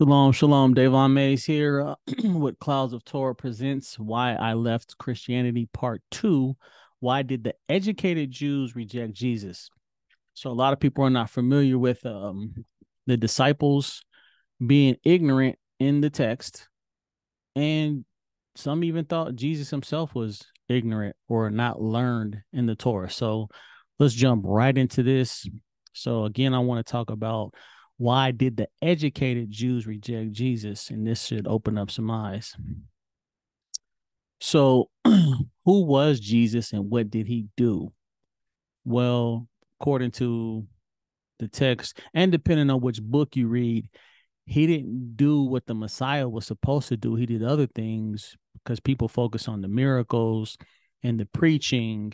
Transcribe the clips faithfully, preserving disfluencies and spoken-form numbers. Shalom, shalom. Davon Mays here uh, with Clouds of Torah presents Why I Left Christianity Part two. Why did the educated Jews reject Jesus? So a lot of people are not familiar with um, the disciples being ignorant in the text. And some even thought Jesus himself was ignorant or not learned in the Torah. So let's jump right into this. So again, I want to talk about why did the educated Jews reject Jesus? And this should open up some eyes. So who was Jesus and what did he do? Well, according to the text, and depending on which book you read, he didn't do what the Messiah was supposed to do. He did other things because people focus on the miracles and the preaching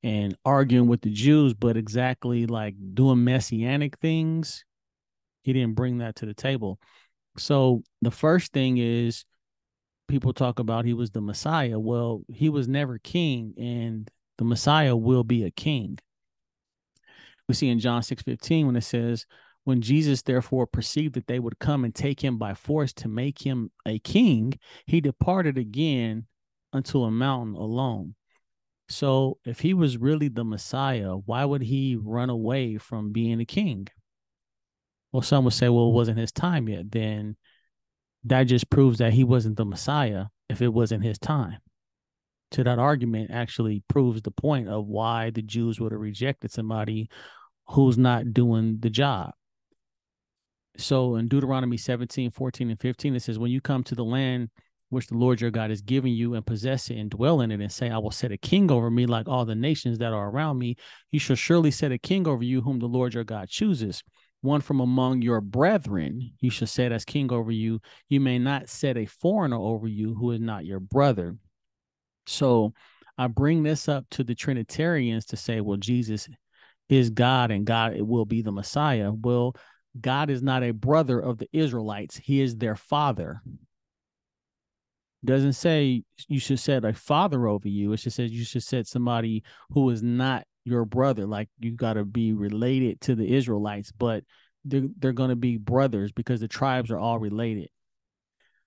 and arguing with the Jews, but exactly like doing messianic things, he didn't bring that to the table. So the first thing is people talk about he was the Messiah. Well, he was never king, and the Messiah will be a king. We see in John six fifteen when it says, when Jesus therefore perceived that they would come and take him by force to make him a king, he departed again unto a mountain alone. So if he was really the Messiah, why would he run away from being a king? Well, some would say, well, it wasn't his time yet. Then that just proves that he wasn't the Messiah if it wasn't his time. So that argument actually proves the point of why the Jews would have rejected somebody who's not doing the job. So in Deuteronomy seventeen, fourteen, and fifteen, it says, when you come to the land which the Lord your God has given you and possess it and dwell in it and say, I will set a king over me like all the nations that are around me, you shall surely set a king over you whom the Lord your God chooses. One from among your brethren, you shall set as king over you. You may not set a foreigner over you who is not your brother. So I bring this up to the Trinitarians to say, well, Jesus is God and God will be the Messiah. Well, God is not a brother of the Israelites. He is their father. Doesn't say you should set a father over you. It just says you should set somebody who is not your brother. Like, you got to be related to the Israelites, but they're, they're going to be brothers because the tribes are all related.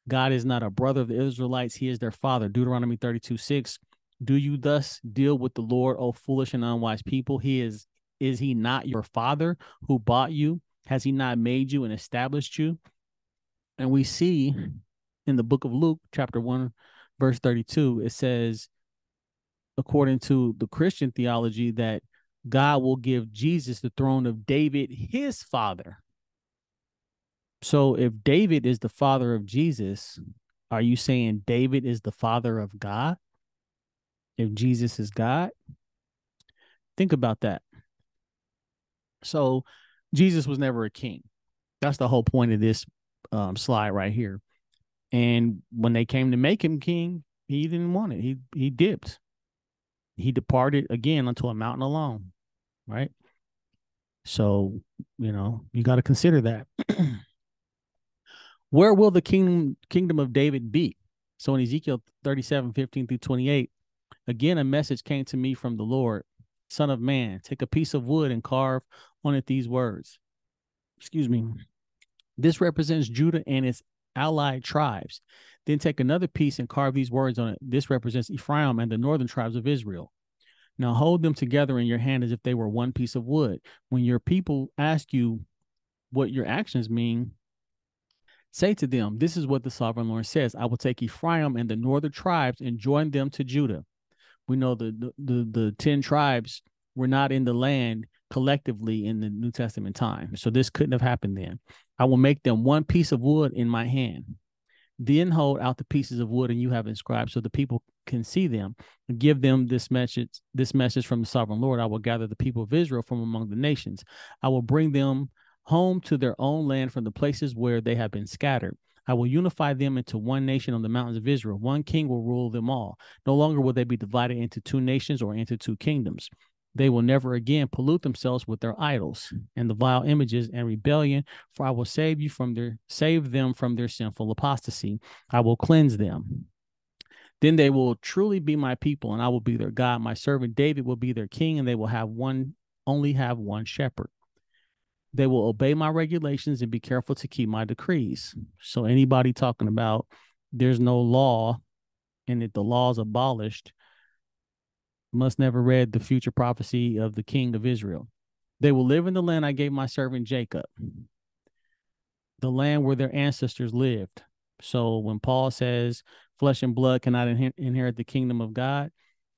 God is not a brother of the Israelites. He is their father. Deuteronomy thirty-two, six, do you thus deal with the Lord, O foolish and unwise people? He is, is he not your father who bought you? Has he not made you and established you? And we see in the book of Luke, chapter one, verse thirty-two, it says, according to the Christian theology, that God will give Jesus the throne of David, his father. So if David is the father of Jesus, are you saying David is the father of God? If Jesus is God? Think about that. So Jesus was never a king. That's the whole point of this um, slide right here. And when they came to make him king, he didn't want it. He, he dipped. He departed again unto a mountain alone, right? So, you know, you got to consider that. Where will the kingdom, kingdom of David be? So in Ezekiel thirty-seven, fifteen through twenty-eight, again, a message came to me from the Lord. Son of man, take a piece of wood and carve on it these words. Excuse me. This represents Judah and its allied tribes. Then take another piece and carve these words on it. This represents Ephraim and the northern tribes of Israel. Now hold them together in your hand as if they were one piece of wood. When your people ask you what your actions mean, say to them, this is what the sovereign Lord says. I will take Ephraim and the northern tribes and join them to Judah. We know the, the, the, the ten tribes were not in the land collectively in the New Testament time. So this couldn't have happened then. I will make them one piece of wood in my hand. Then hold out the pieces of wood and you have inscribed so the people can see them. Give them this message, this message from the sovereign Lord. I will gather the people of Israel from among the nations. I will bring them home to their own land from the places where they have been scattered. I will unify them into one nation on the mountains of Israel. One king will rule them all. No longer will they be divided into two nations or into two kingdoms. They will never again pollute themselves with their idols and the vile images and rebellion, for I will save you from their, save them from their sinful apostasy. I will cleanse them. Then they will truly be my people, and I will be their God. My servant David will be their king, and they will have one, only have one shepherd. They will obey my regulations and be careful to keep my decrees. So anybody talking about there's no law and that the law is abolished must never read the future prophecy of the king of Israel. They will live in the land I gave my servant Jacob, the land where their ancestors lived. So when Paul says flesh and blood cannot inher- inherit the kingdom of God,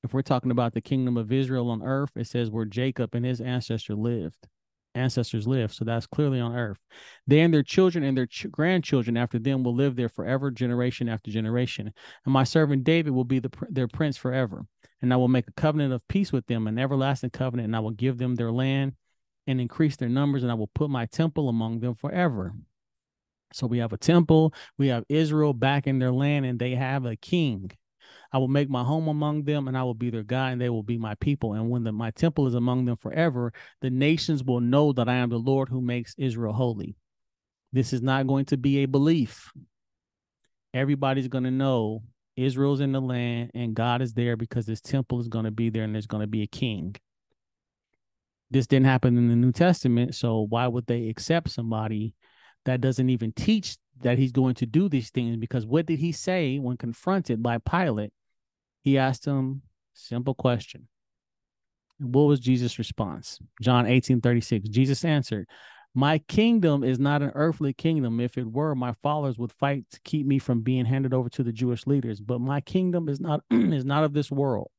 if we're talking about the kingdom of Israel on earth, it says where Jacob and his ancestor lived, ancestors lived. So that's clearly on earth. They and their children and their ch- grandchildren after them will live there forever, generation after generation. And my servant David will be the pr- their prince forever. And I will make a covenant of peace with them, an everlasting covenant, and I will give them their land and increase their numbers, and I will put my temple among them forever. So we have a temple, we have Israel back in their land, and they have a king. I will make my home among them, and I will be their God, and they will be my people. And when the, my temple is among them forever, the nations will know that I am the Lord who makes Israel holy. This is not going to be a belief. Everybody's going to know Israel's in the land, and God is there because this temple is going to be there, and there's going to be a king. This didn't happen in the New Testament, so why would they accept somebody that doesn't even teach that he's going to do these things? Because what did he say when confronted by Pilate? He asked him simple question. What was Jesus' response? John eighteen thirty-six. Jesus answered, my kingdom is not an earthly kingdom. If it were, my followers would fight to keep me from being handed over to the Jewish leaders. But my kingdom is not is not of this world.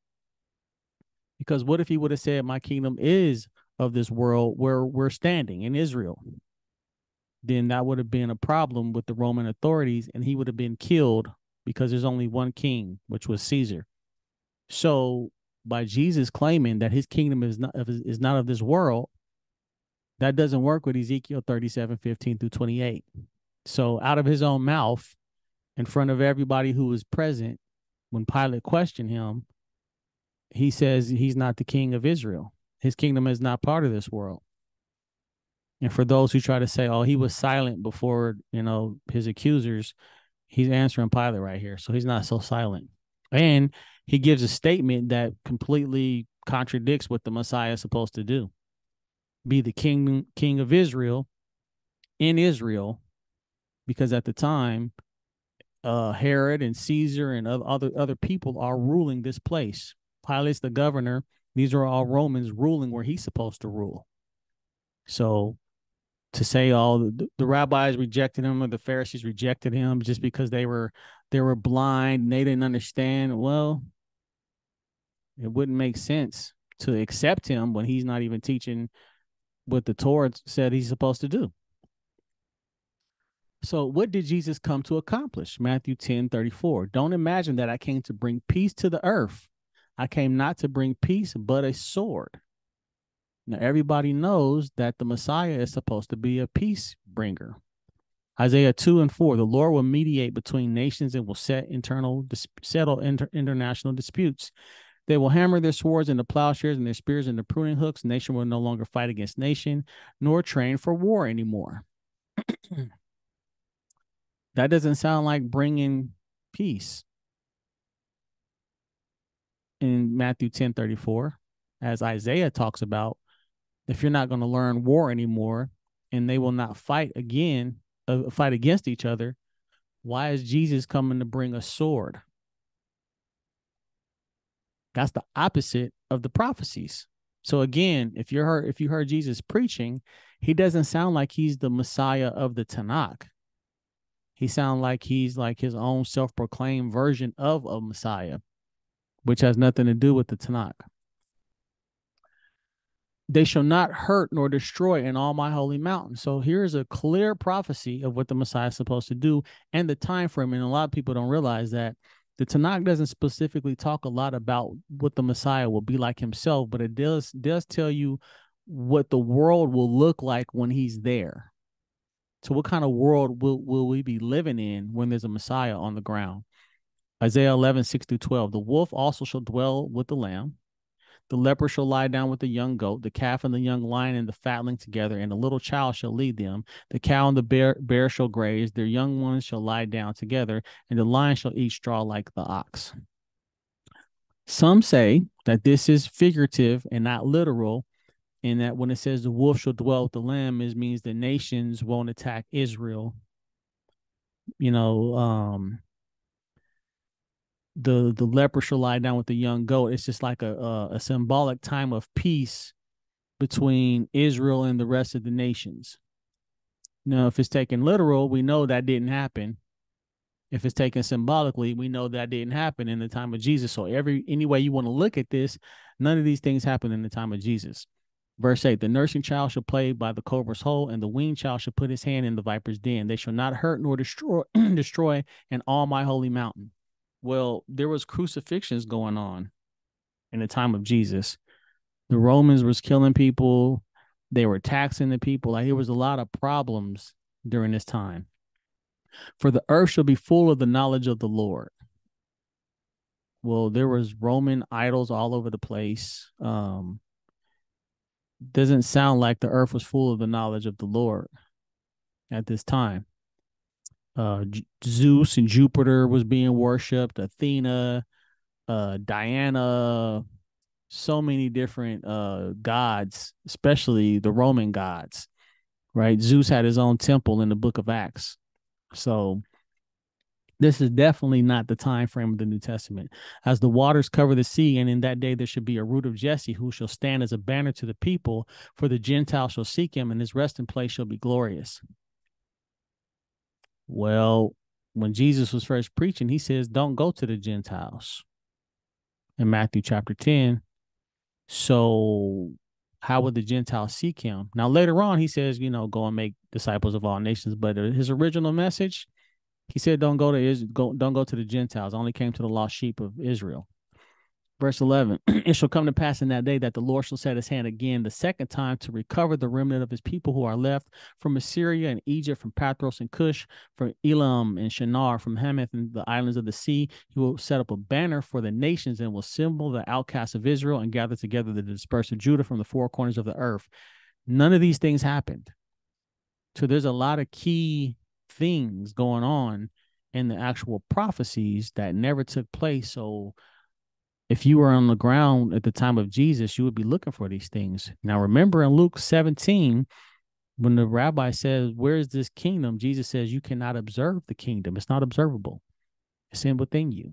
Because what if he would have said, my kingdom is of this world where we're standing in Israel? Then that would have been a problem with the Roman authorities, and he would have been killed because there's only one king, which was Caesar. So by Jesus claiming that his kingdom is not, is not of this world, that doesn't work with Ezekiel thirty-seven, fifteen through twenty-eight. So out of his own mouth, in front of everybody who was present, when Pilate questioned him, he says he's not the king of Israel. His kingdom is not part of this world. And for those who try to say, oh, he was silent before, you know, his accusers, he's answering Pilate right here. So he's not so silent. And he gives a statement that completely contradicts what the Messiah is supposed to do. Be the king, king of Israel in Israel, because at the time, uh, Herod and Caesar and other, other people are ruling this place. Pilate's the governor. These are all Romans ruling where he's supposed to rule. So to say all oh, the, the rabbis rejected him or the Pharisees rejected him just because they were they were blind and they didn't understand, well, it wouldn't make sense to accept him when he's not even teaching what the Torah said he's supposed to do. So what did Jesus come to accomplish? Matthew ten thirty-four. Don't imagine that I came to bring peace to the earth. I came not to bring peace, but a sword. Now, everybody knows that the Messiah is supposed to be a peace bringer. Isaiah two and four, the Lord will mediate between nations and will set internal dis- settle inter- international disputes. They will hammer their swords into plowshares and their spears into pruning hooks. Nation will no longer fight against nation, nor train for war anymore. That doesn't sound like bringing peace. In Matthew ten thirty-four, as Isaiah talks about, if you're not going to learn war anymore and they will not fight again, uh, fight against each other, why is Jesus coming to bring a sword? That's the opposite of the prophecies. So again, if you heard, if you heard Jesus preaching, he doesn't sound like he's the Messiah of the Tanakh. He sounds like he's like his own self-proclaimed version of a Messiah, which has nothing to do with the Tanakh. They shall not hurt nor destroy in all my holy mountain. So here's a clear prophecy of what the Messiah is supposed to do and the time frame. And a lot of people don't realize that the Tanakh doesn't specifically talk a lot about what the Messiah will be like himself, but it does, does tell you what the world will look like when he's there. So what kind of world will, will we be living in when there's a Messiah on the ground? Isaiah eleven, six through twelve, the wolf also shall dwell with the lamb. The leper shall lie down with the young goat, the calf and the young lion and the fatling together, and the little child shall lead them. The cow and the bear, bear shall graze, their young ones shall lie down together, and the lion shall eat straw like the ox. Some say that this is figurative and not literal, And that when it says the wolf shall dwell with the lamb, it means the nations won't attack Israel. You know, um, the the leper shall lie down with the young goat. It's just like a, a, a symbolic time of peace between Israel and the rest of the nations. Now, if it's taken literal, we know that didn't happen. If it's taken symbolically, we know that didn't happen in the time of Jesus. So every any way you want to look at this, none of these things happened in the time of Jesus. Verse eight, the nursing child shall play by the cobra's hole, and the weaned child shall put his hand in the viper's den. They shall not hurt nor destroy destroy in all my holy mountain. Well, there was crucifixions going on in the time of Jesus. The Romans was killing people. They were taxing the people. Like, there was a lot of problems during this time. For the earth shall be full of the knowledge of the Lord. Well, there was Roman idols all over the place. Um, doesn't sound like the earth was full of the knowledge of the Lord at this time. Uh, Zeus and Jupiter was being worshipped, Athena, uh, Diana, so many different uh, gods, especially the Roman gods, right? Zeus had his own temple in the book of Acts. So this is definitely not the time frame of the New Testament. As the waters cover the sea, and in that day there should be a root of Jesse, who shall stand as a banner to the people, for the Gentiles shall seek him, and his resting place shall be glorious. Well, when Jesus was first preaching, he says, don't go to the Gentiles in Matthew chapter ten. So how would the Gentiles seek him? Now, later on, he says, you know, go and make disciples of all nations. But his original message, he said, don't go to Israel, go, don't go to the Gentiles. I only came to the lost sheep of Israel. Verse eleven, it shall come to pass in that day that the Lord shall set his hand again the second time to recover the remnant of his people who are left from Assyria and Egypt, from Pathros and Cush, from Elam and Shinar, from Hamath and the islands of the sea. He will set up a banner for the nations and will symbol the outcasts of Israel and gather together the dispersed of Judah from the four corners of the earth. None of these things happened. So there's a lot of key things going on in the actual prophecies that never took place. So if you were on the ground at the time of Jesus, you would be looking for these things. Now, remember in Luke seventeen, when the rabbi says, where is this kingdom? Jesus says, you cannot observe the kingdom. It's not observable. It's in within you.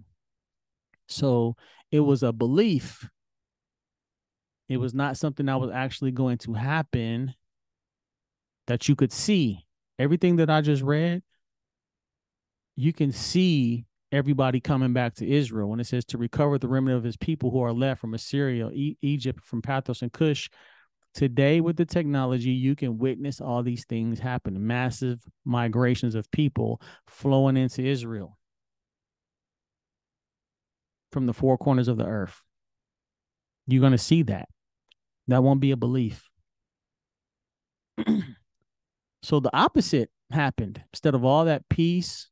So it was a belief. It was not something that was actually going to happen that you could see. Everything that I just read, you can see everybody coming back to Israel. When it says to recover the remnant of his people who are left from Assyria, e Egypt, from Pathros and Cush, today with the technology, you can witness all these things happen. Massive migrations of people flowing into Israel from the four corners of the earth. You're going to see that. That won't be a belief. So the opposite happened. Instead of all that peace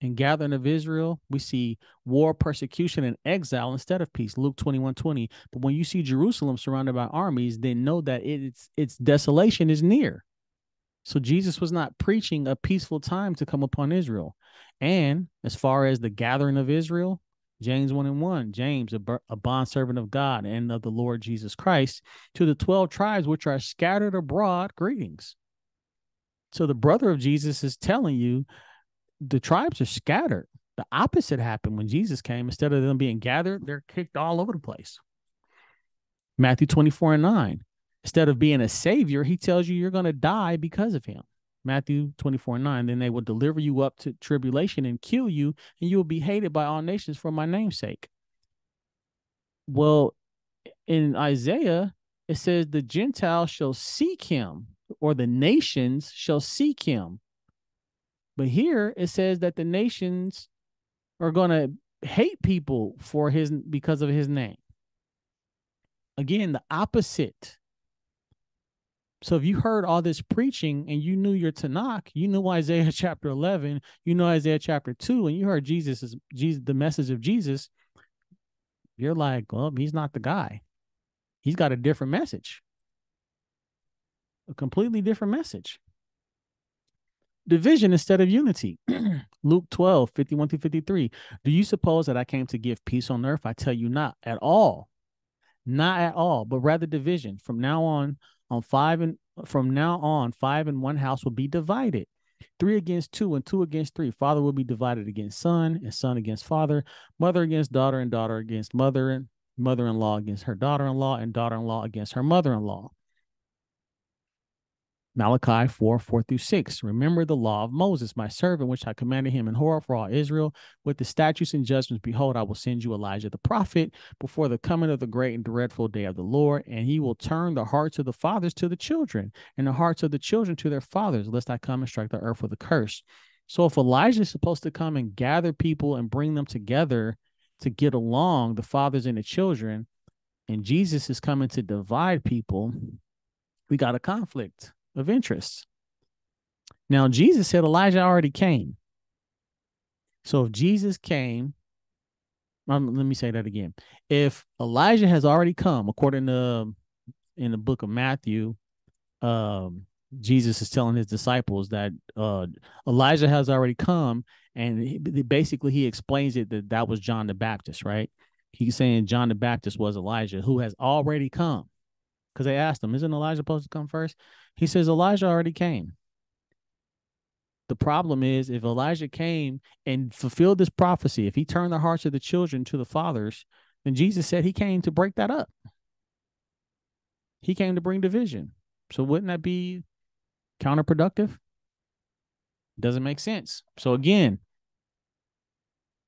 and gathering of Israel, we see war, persecution, and exile instead of peace. Luke twenty-one twenty. But when you see Jerusalem surrounded by armies, then know that its its desolation is near. So Jesus was not preaching a peaceful time to come upon Israel. And as far as the gathering of Israel, James one and one, James, a, a bondservant of God and of the Lord Jesus Christ, to the twelve tribes which are scattered abroad, greetings. So the brother of Jesus is telling you the tribes are scattered. The opposite happened when Jesus came. Instead of them being gathered, they're kicked all over the place. Matthew twenty-four and nine. Instead of being a savior, he tells you you're going to die because of him. Matthew twenty-four and nine. Then they will deliver you up to tribulation and kill you, and you will be hated by all nations for my name's sake. Well, in Isaiah, it says the Gentiles shall seek him, or the nations shall seek him. But here it says that the nations are going to hate people for his, because of his name. Again, the opposite. So if you heard all this preaching and you knew your Tanakh, you knew Isaiah chapter eleven, you know Isaiah chapter two, and you heard Jesus is Jesus, the message of Jesus, you're like, well, he's not the guy. He's got a different message, a completely different message. Division instead of unity. Luke twelve, fifty-one through fifty-three. Do you suppose that I came to give peace on earth? I tell you, not at all. Not at all, but rather division. From now on, on five and from now on, five and one house will be divided. Three against two and two against three. Father will be divided against son and son against father, mother against daughter and daughter against mother, and mother-in-law against her daughter-in-law, and daughter-in-law against her mother-in-law. Malachi four, four through six. Remember the law of Moses, my servant, which I commanded him in Horeb for all Israel, with the statutes and judgments. Behold, I will send you Elijah the prophet before the coming of the great and dreadful day of the Lord, and he will turn the hearts of the fathers to the children, and the hearts of the children to their fathers, lest I come and strike the earth with a curse. So if Elijah is supposed to come and gather people and bring them together to get along, the fathers and the children, and Jesus is coming to divide people, we got a conflict of interest. Now, Jesus said Elijah already came. So if Jesus came, um, let me say that again. If Elijah has already come, according to in the book of Matthew, um, Jesus is telling his disciples that uh, Elijah has already come. And he, basically he explains it that that was John the Baptist, right? He's saying John the Baptist was Elijah who has already come. Because they asked him, isn't Elijah supposed to come first? He says, Elijah already came. The problem is, if Elijah came and fulfilled this prophecy, if he turned the hearts of the children to the fathers, then Jesus said he came to break that up. He came to bring division. So wouldn't that be counterproductive? Doesn't make sense. So again,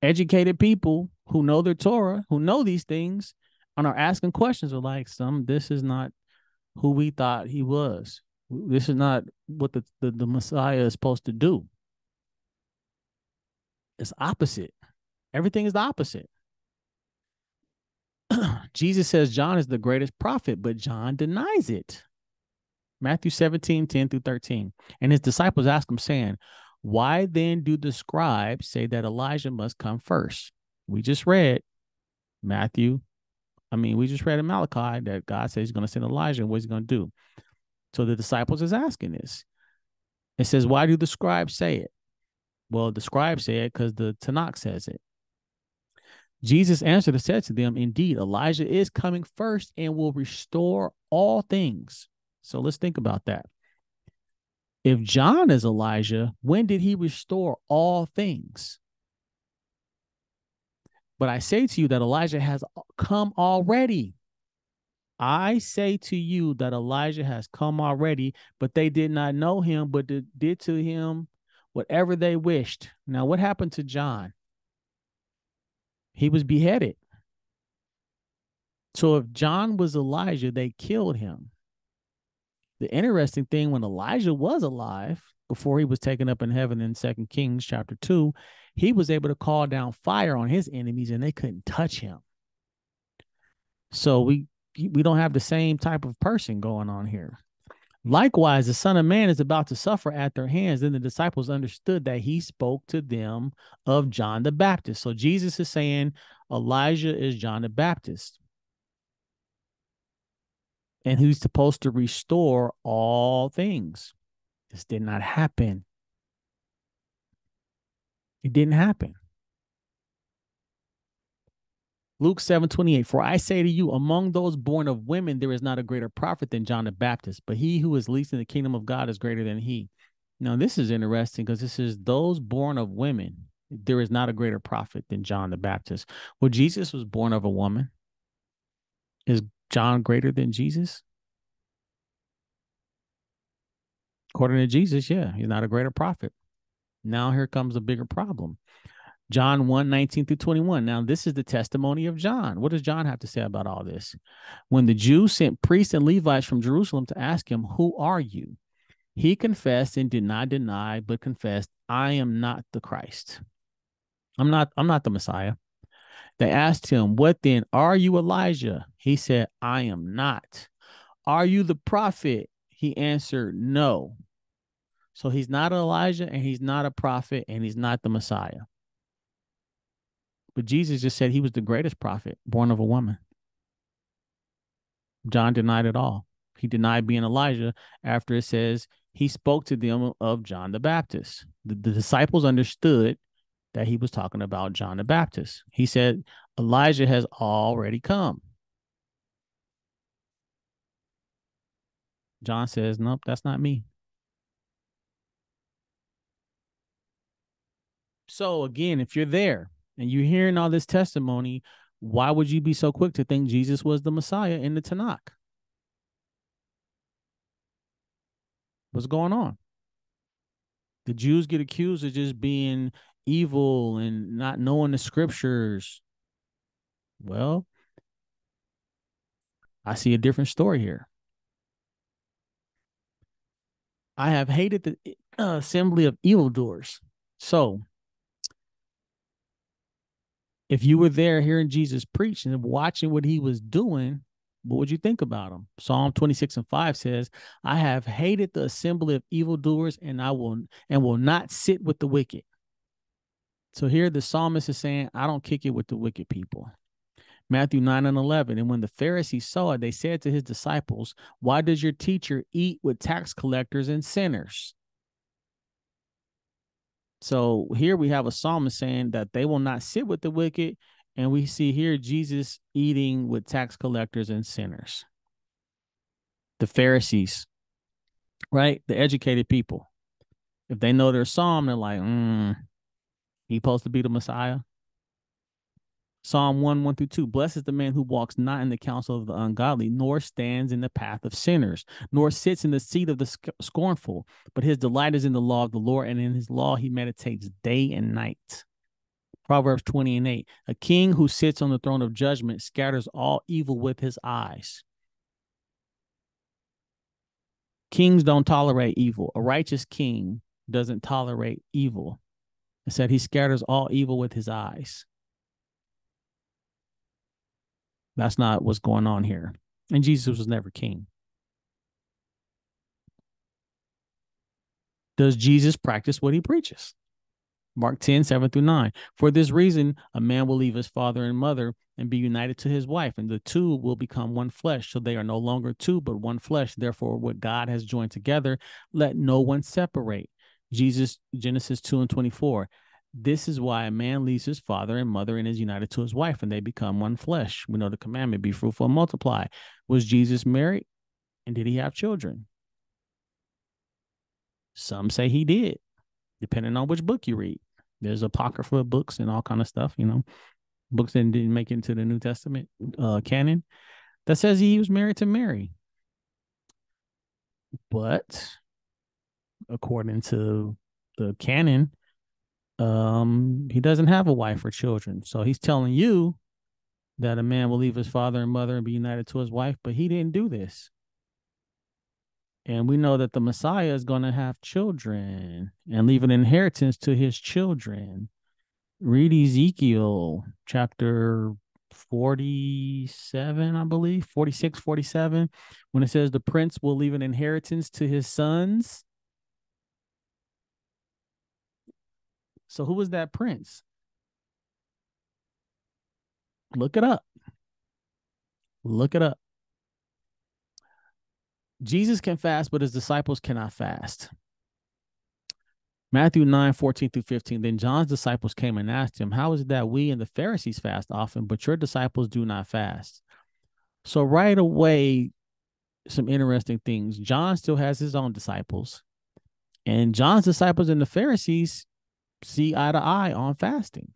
educated people who know their Torah, who know these things, and are asking questions of like, some, this is not who we thought he was. This is not what the, the, the Messiah is supposed to do. It's opposite. Everything is the opposite. Jesus says John is the greatest prophet, but John denies it. Matthew seventeen, ten through thirteen. And his disciples asked him, saying, why then do the scribes say that Elijah must come first? We just read Matthew I mean, we just read in Malachi that God says he's going to send Elijah, and what he's going to do. So the disciples is asking this. It says, why do the scribes say it? Well, the scribes say it because the Tanakh says it. Jesus answered and said to them, indeed, Elijah is coming first and will restore all things. So let's think about that. If John is Elijah, when did he restore all things? But I say to you that Elijah has come already. I say to you that Elijah has come already, but they did not know him, but did to him whatever they wished. Now, what happened to John? He was beheaded. So if John was Elijah, they killed him. The interesting thing, when Elijah was alive, before he was taken up in heaven in Second Kings chapter two, he was able to call down fire on his enemies and they couldn't touch him. So we, we don't have the same type of person going on here. Likewise, the Son of Man is about to suffer at their hands. Then the disciples understood that he spoke to them of John the Baptist. So Jesus is saying Elijah is John the Baptist, and who's supposed to restore all things. This did not happen. It didn't happen. Luke seven twenty-eight, for I say to you, among those born of women, there is not a greater prophet than John the Baptist, but he who is least in the kingdom of God is greater than he. Now, this is interesting because this is those born of women. There is not a greater prophet than John the Baptist. Well, Jesus was born of a woman. Is John greater than Jesus? According to Jesus, yeah, he's not a greater prophet. Now here comes a bigger problem. John one, nineteen through twenty-one. Now this is the testimony of John. What does John have to say about all this? When the Jews sent priests and Levites from Jerusalem to ask him, who are you? He confessed and did not deny, but confessed, I am not the Christ. I'm not, I'm not the Messiah. They asked him, what then? Are you Elijah? He said, I am not. Are you the prophet? He answered, no. So he's not Elijah, and he's not a prophet, and he's not the Messiah. But Jesus just said he was the greatest prophet, born of a woman. John denied it all. He denied being Elijah after it says he spoke to them of John the Baptist. The, the disciples understood that he was talking about John the Baptist. He said, Elijah has already come. John says, nope, that's not me. So again, if you're there and you're hearing all this testimony, why would you be so quick to think Jesus was the Messiah in the Tanakh? What's going on? The Jews get accused of just being evil and not knowing the scriptures. Well, I see a different story here. I have hated the assembly of evildoers. So if you were there hearing Jesus preach and watching what he was doing, what would you think about him? Psalm twenty-six and five says, I have hated the assembly of evildoers, and I will and will not sit with the wicked. So here the psalmist is saying, I don't kick it with the wicked people. Matthew nine and eleven, and when the Pharisees saw it, they said to his disciples, why does your teacher eat with tax collectors and sinners? So here we have a psalmist saying that they will not sit with the wicked, and we see here Jesus eating with tax collectors and sinners. The Pharisees, right? The educated people. If they know their psalm, they're like, hmm, he's supposed to be the Messiah. Psalm one, one through two, blessed is the man who walks not in the counsel of the ungodly, nor stands in the path of sinners, nor sits in the seat of the scornful, but his delight is in the law of the Lord, and in his law he meditates day and night. Proverbs twenty and eight, a king who sits on the throne of judgment scatters all evil with his eyes. Kings don't tolerate evil. A righteous king doesn't tolerate evil. It said he scatters all evil with his eyes. That's not what's going on here. And Jesus was never king. Does Jesus practice what he preaches? Mark ten, seven through nine. For this reason, a man will leave his father and mother and be united to his wife, and the two will become one flesh. So they are no longer two, but one flesh. Therefore, what God has joined together, let no one separate. Jesus, Genesis two and twenty-four. This is why a man leaves his father and mother and is united to his wife, and they become one flesh. We know the commandment, be fruitful and multiply. Was Jesus married, and did he have children? Some say he did, depending on which book you read. There's apocrypha books and all kind of stuff, you know, books that didn't make it into the New Testament uh, canon that says he was married to Mary. But according to the canon, Um, he doesn't have a wife or children. So he's telling you that a man will leave his father and mother and be united to his wife, but he didn't do this. And we know that the Messiah is going to have children and leave an inheritance to his children. Read Ezekiel chapter forty-seven, I believe, forty-six, forty-seven, when it says the prince will leave an inheritance to his sons. So who was that prince? Look it up. Look it up. Jesus can fast, but his disciples cannot fast. Matthew nine, fourteen through fifteen. Then John's disciples came and asked him, how is it that we and the Pharisees fast often, but your disciples do not fast? So right away, some interesting things. John still has his own disciples. And John's disciples and the Pharisees see eye to eye on fasting.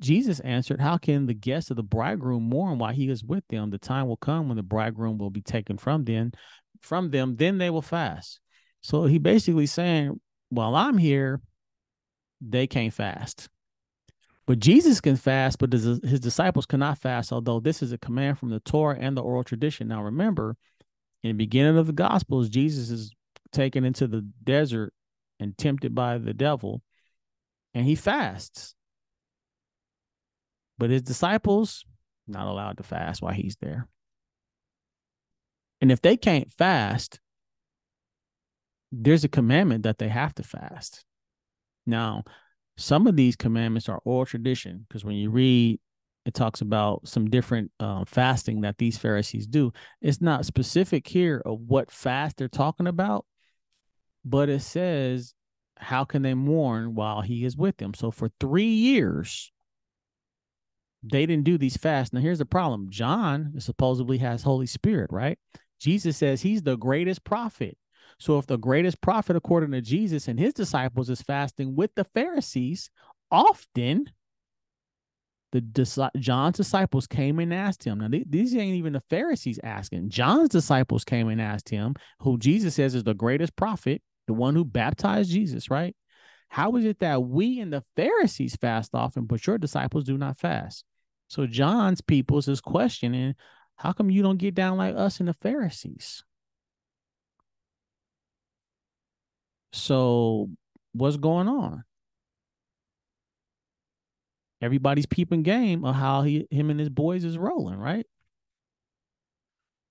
Jesus answered, how can the guests of the bridegroom mourn while he is with them? The time will come when the bridegroom will be taken from them, from them, then they will fast. So he basically saying, while I'm here, they can't fast. But Jesus can fast, but his, his disciples cannot fast, although this is a command from the Torah and the oral tradition. Now remember, in the beginning of the Gospels, Jesus is taken into the desert and tempted by the devil. And he fasts. But his disciples not allowed to fast while he's there. And if they can't fast, there's a commandment that they have to fast. Now, some of these commandments are oral tradition, because when you read, it talks about some different um, fasting that these Pharisees do. It's not specific here of what fast they're talking about, but it says, how can they mourn while he is with them? So for three years, they didn't do these fasts. Now, here's the problem. John supposedly has Holy Spirit, right? Jesus says he's the greatest prophet. So if the greatest prophet, according to Jesus and his disciples, is fasting with the Pharisees, often the dis- John's disciples came and asked him. Now, th- these ain't even the Pharisees asking. John's disciples came and asked him, who Jesus says is the greatest prophet, the one who baptized Jesus, right? How is it that we and the Pharisees fast often, but your disciples do not fast? So John's people is questioning, how come you don't get down like us and the Pharisees? So what's going on? Everybody's peeping game of how he, him and his boys is rolling, right?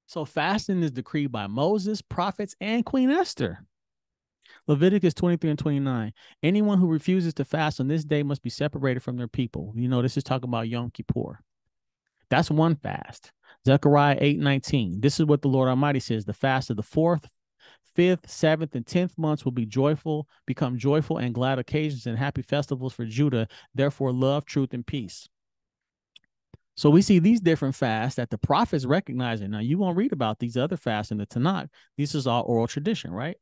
So fasting is decreed by Moses, prophets, and Queen Esther. Leviticus twenty-three and twenty-nine. Anyone who refuses to fast on this day must be separated from their people. You know, this is talking about Yom Kippur. That's one fast. Zechariah eight nineteen. This is what the Lord Almighty says. The fast of the fourth, fifth, seventh, and tenth months will be joyful, become joyful and glad occasions and happy festivals for Judah. Therefore, love, truth, and peace. So we see these different fasts that the prophets recognizing. Now, you won't read about these other fasts in the Tanakh. This is all oral tradition, right?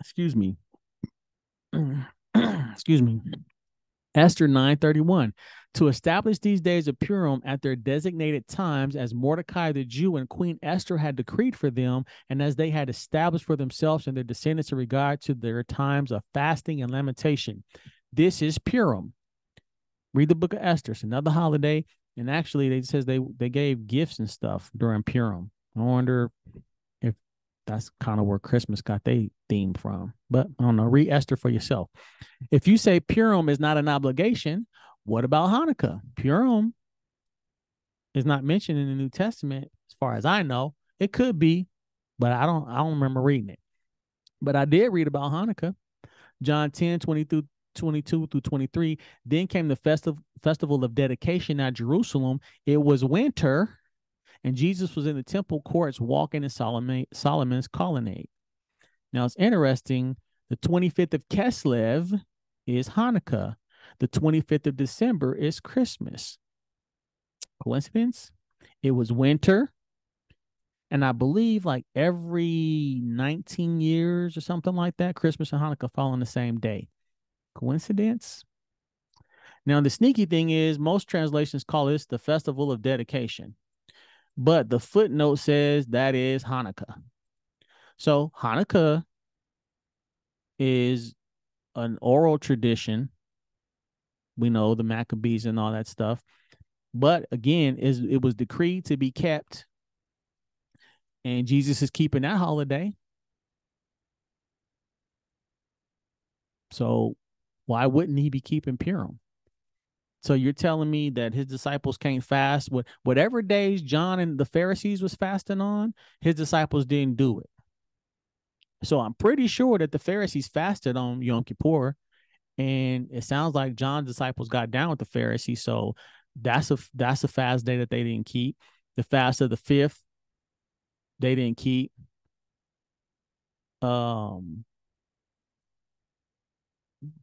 Excuse me. Excuse me. Esther nine thirty-one, to establish these days of Purim at their designated times as Mordecai the Jew and Queen Esther had decreed for them, and as they had established for themselves and their descendants in regard to their times of fasting and lamentation. This is Purim. Read the book of Esther. It's another holiday, and actually it says they, they gave gifts and stuff during Purim. I wonder if that's kind of where Christmas got they theme from. But I don't know. Read Esther for yourself. If you say Purim is not an obligation, what about Hanukkah? Purim is not mentioned in the New Testament, as far as I know. It could be, but I don't I don't remember reading it. But I did read about Hanukkah. John ten, twenty-two through twenty-three. Then came the festive festival of dedication at Jerusalem. It was winter, and Jesus was in the temple courts walking in Solomon, Solomon's colonnade. Now, it's interesting, the twenty-fifth of Kislev is Hanukkah. The twenty-fifth of December is Christmas. Coincidence? It was winter. And I believe like every nineteen years or something like that, Christmas and Hanukkah fall on the same day. Coincidence? Now, the sneaky thing is most translations call this the Festival of Dedication. But the footnote says that is Hanukkah. So Hanukkah is an oral tradition. We know the Maccabees and all that stuff. But again, is it was decreed to be kept. And Jesus is keeping that holiday. So why wouldn't he be keeping Purim? So you're telling me that his disciples can't fast? With whatever days John and the Pharisees was fasting on, his disciples didn't do it. So I'm pretty sure that the Pharisees fasted on Yom Kippur, and it sounds like John's disciples got down with the Pharisees. So that's a that's a fast day that they didn't keep. The fast of the fifth, they didn't keep. Um.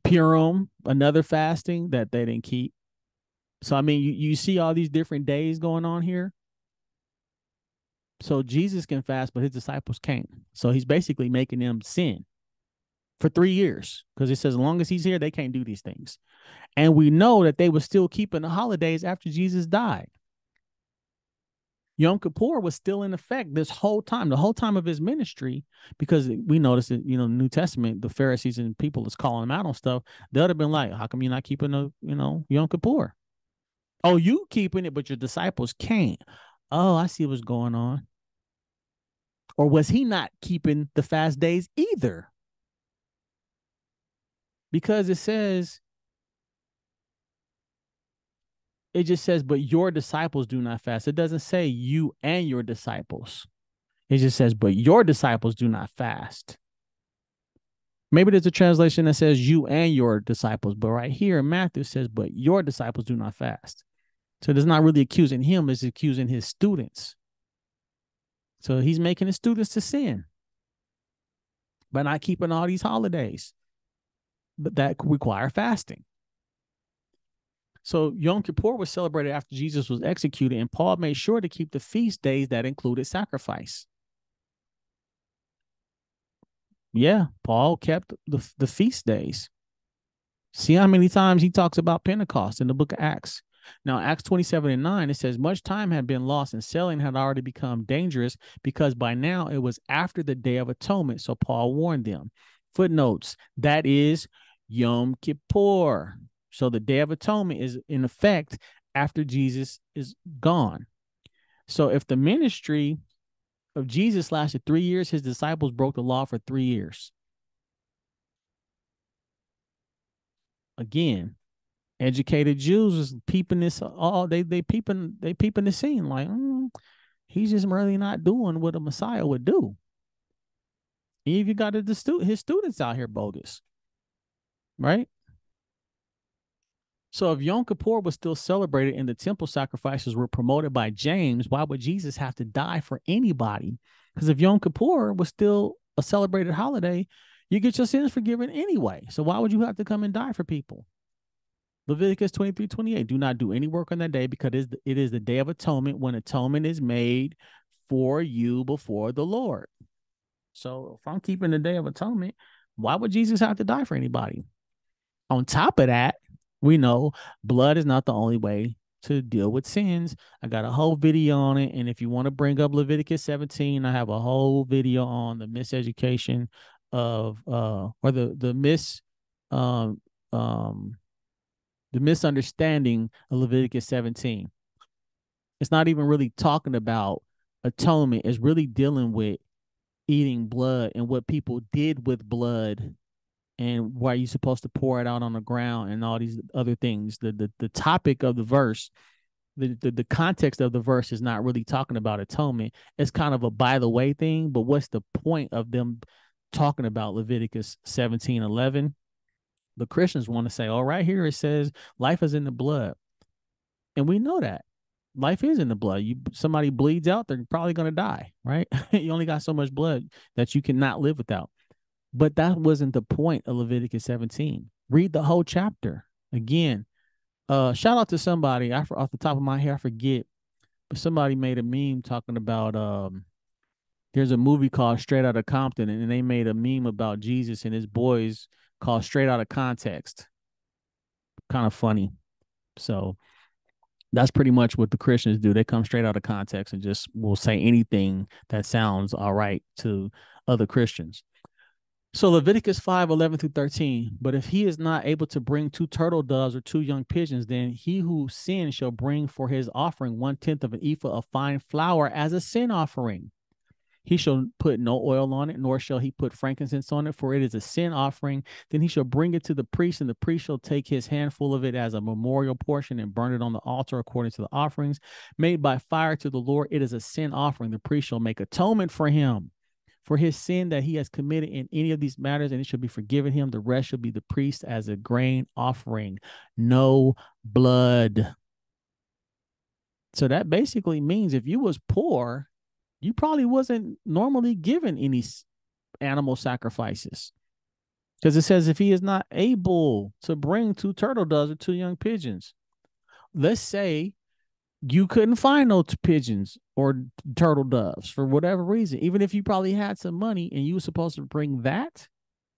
Purim, another fasting that they didn't keep. So, I mean, you, you see all these different days going on here. So Jesus can fast, but his disciples can't. So he's basically making them sin for three years because it says as long as he's here, they can't do these things. And we know that they were still keeping the holidays after Jesus died. Yom Kippur was still in effect this whole time, the whole time of his ministry, because we notice that, you know, the New Testament, the Pharisees and people is calling him out on stuff. They would have been like, how come you're not keeping the, you know, Yom Kippur? Oh, you keeping it, but your disciples can't. Oh, I see what's going on. Or was he not keeping the fast days either? Because it says, it just says, but your disciples do not fast. It doesn't say you and your disciples. It just says, but your disciples do not fast. Maybe there's a translation that says you and your disciples, but right here in Matthew says, but your disciples do not fast. So it's not really accusing him, it's accusing his students. So he's making his students to sin by not keeping all these holidays, but that require fasting. So Yom Kippur was celebrated after Jesus was executed, and Paul made sure to keep the feast days that included sacrifice. Yeah, Paul kept the, the feast days. See how many times he talks about Pentecost in the book of Acts. Now, Acts twenty-seven and nine, it says, much time had been lost and selling had already become dangerous because by now it was after the Day of Atonement. So Paul warned them. Footnotes, that is Yom Kippur. So the Day of Atonement is in effect after Jesus is gone. So if the ministry of Jesus lasted three years, his disciples broke the law for three years. Again, educated Jews was peeping this all they they peeping they peeping the scene like mm, he's just really not doing what a Messiah would do. Even you got his students out here bogus, right? So if Yom Kippur was still celebrated and the temple sacrifices were promoted by James, why would Jesus have to die for anybody? Because if Yom Kippur was still a celebrated holiday, you get your sins forgiven anyway. So why would you have to come and die for people? Leviticus twenty-three twenty-eight, do not do any work on that day because it is the Day of Atonement when atonement is made for you before the Lord. So if I'm keeping the Day of Atonement, why would Jesus have to die for anybody? On top of that, we know blood is not the only way to deal with sins. I got a whole video on it. And if you want to bring up Leviticus seventeen, I have a whole video on the miseducation of uh or the the mis um um the misunderstanding of Leviticus seventeen. It's not even really talking about atonement. It's really dealing with eating blood and what people did with blood and why you're supposed to pour it out on the ground and all these other things. The the, the topic of the verse, the, the the context of the verse is not really talking about atonement. It's kind of a by the way thing, but what's the point of them talking about Leviticus seventeen eleven? The Christians want to say, oh, right here it says life is in the blood. And we know that life is in the blood. You somebody bleeds out, they're probably going to die, right? You only got so much blood that you cannot live without. But that wasn't the point of Leviticus seventeen. Read the whole chapter. Again, uh, shout out to somebody. I, off the top of my head, I forget, but somebody made a meme talking about um, there's a movie called Straight Outta Compton, and they made a meme about Jesus and his boys called Straight Outta Context. Kind of funny. So that's pretty much what the Christians do. They come straight out of context and just will say anything that sounds all right to other Christians. So Leviticus five eleven through thirteen, but if he is not able to bring two turtle doves or two young pigeons, then he who sinned shall bring for his offering one-tenth of an ephah of fine flour as a sin offering. He shall put no oil on it, nor shall he put frankincense on it, for it is a sin offering. Then he shall bring it to the priest, and the priest shall take his handful of it as a memorial portion and burn it on the altar according to the offerings made by fire to the Lord. It is a sin offering. The priest shall make atonement for him, for his sin that he has committed in any of these matters, and it shall be forgiven him. The rest shall be the priest as a grain offering. No blood. So that basically means if you was poor, you probably wasn't normally given any animal sacrifices, because it says if he is not able to bring two turtle doves or two young pigeons. Let's say you couldn't find no pigeons or turtle doves for whatever reason. Even if you probably had some money and you were supposed to bring that,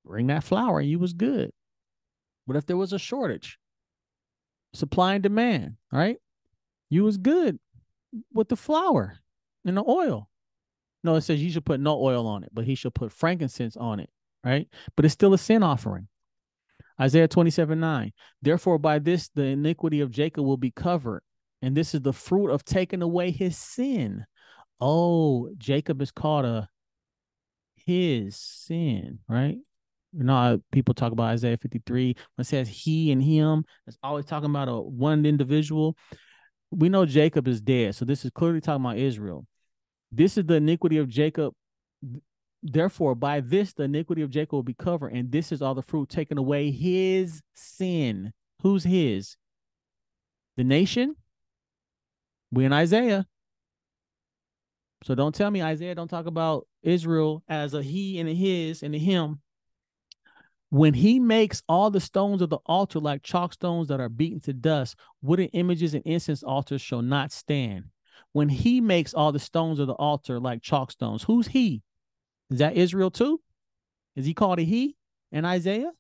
bring that flour, and you was good. But if there was a shortage, supply and demand, right? You was good with the flour and the oil. No, it says you should put no oil on it, but he shall put frankincense on it, right? But it's still a sin offering. Isaiah twenty-seven nine, therefore by this the iniquity of Jacob will be covered, and this is the fruit of taking away his sin. Oh, Jacob is called a his sin, right? You know, people talk about Isaiah fifty-three, when it says he and him, it's always talking about a one individual. We know Jacob is dead, so this is clearly talking about Israel. This is the iniquity of Jacob. Therefore, by this, the iniquity of Jacob will be covered, and this is all the fruit taken away his sin. Who's his? The nation? We're in Isaiah. So don't tell me Isaiah don't talk about Israel as a he and a his and a him. When he makes all the stones of the altar like chalk stones that are beaten to dust, wooden images and incense altars shall not stand. When he makes all the stones of the altar like chalk stones, who's he? Is that Israel too? Is he called a he in Isaiah?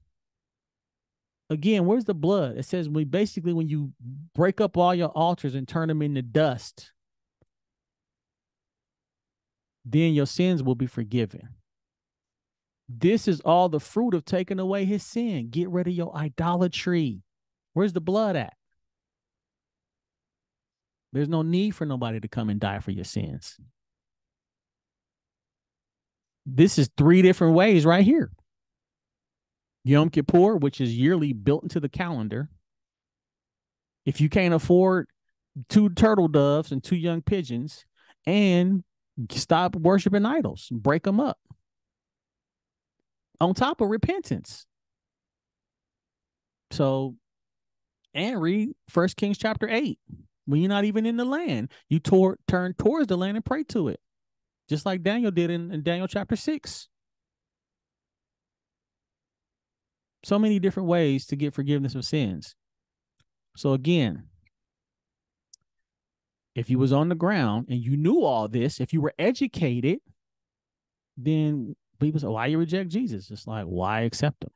Again, where's the blood? It says we basically when you break up all your altars and turn them into dust, then your sins will be forgiven. This is all the fruit of taking away his sin. Get rid of your idolatry. Where's the blood at? There's no need for nobody to come and die for your sins. This is three different ways right here. Yom Kippur, which is yearly built into the calendar. If you can't afford two turtle doves and two young pigeons, and stop worshiping idols, break them up. On top of repentance. So, and read First Kings chapter eight. When you're not even in the land, you toward, turn towards the land and pray to it. Just like Daniel did in, in Daniel chapter six. So many different ways to get forgiveness of sins. So again, if you was on the ground and you knew all this, if you were educated, then people say, why you reject Jesus? It's like, why accept him?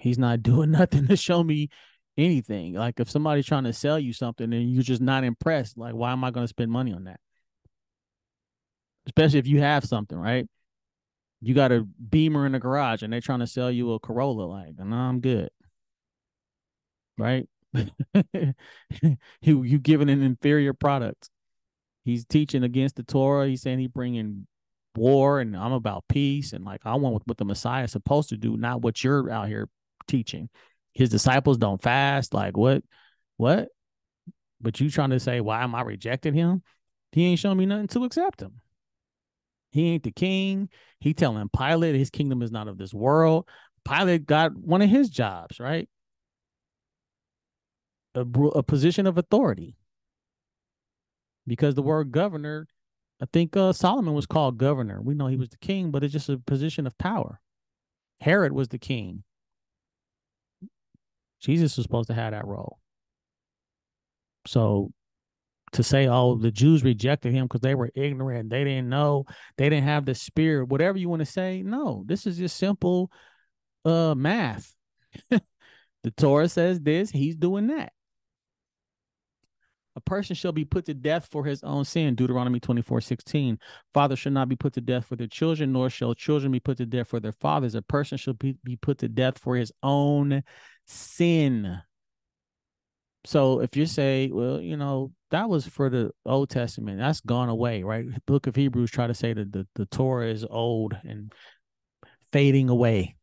He's not doing nothing to show me anything. Like if somebody's trying to sell you something and you're just not impressed, like, why am I going to spend money on that? Especially if you have something, right? You got a Beamer in the garage and they're trying to sell you a Corolla. Like, no, I'm good. Right? you, you giving an inferior product. He's teaching against the Torah. He's saying he's bringing war and I'm about peace and like I want what the Messiah is supposed to do, not what you're out here teaching. His disciples don't fast. Like what? What? But you trying to say, why am I rejecting him? He ain't showing me nothing to accept him. He ain't the king. He telling Pilate his kingdom is not of this world. Pilate got one of his jobs, right? A, a position of authority. Because the word governor, I think uh, Solomon was called governor. We know he was the king, but it's just a position of power. Herod was the king. Jesus was supposed to have that role. So to say, oh, the Jews rejected him because they were ignorant. They didn't know. They didn't have the spirit. Whatever you want to say, no. This is just simple uh, math. The Torah says this. He's doing that. A person shall be put to death for his own sin, Deuteronomy twenty-four sixteen. Fathers shall not be put to death for their children, nor shall children be put to death for their fathers. A person shall be, be put to death for his own sin. So if you say, well, you know, that was for the Old Testament, that's gone away, right? The book of Hebrews try to say that the, the Torah is old and fading away.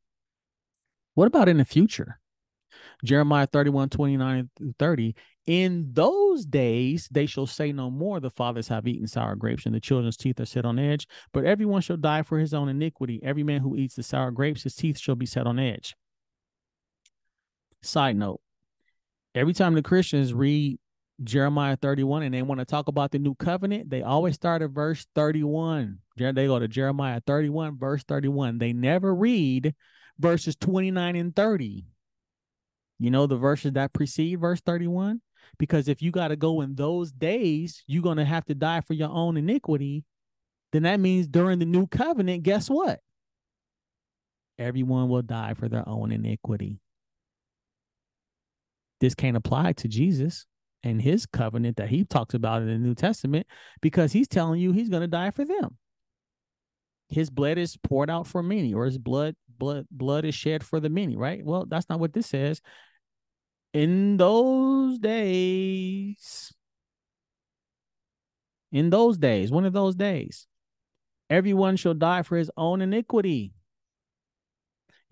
What about in the future? Jeremiah thirty-one twenty-nine through thirty. In those days, they shall say no more, the fathers have eaten sour grapes, and the children's teeth are set on edge. But everyone shall die for his own iniquity. Every man who eats the sour grapes, his teeth shall be set on edge. Side note, every time the Christians read Jeremiah thirty-one and they want to talk about the new covenant, they always start at verse thirty-one. They go to Jeremiah thirty-one, verse thirty-one. They never read verses twenty-nine and thirty. You know the verses that precede verse thirty-one? Because if you got to go in those days, you're going to have to die for your own iniquity. Then that means during the new covenant, guess what? Everyone will die for their own iniquity. This can't apply to Jesus and his covenant that he talks about in the New Testament because he's telling you he's going to die for them. His blood is poured out for many, or his blood, blood, blood is shed for the many, right? Well, that's not what this says. In those days, in those days, one of those days, everyone shall die for his own iniquity.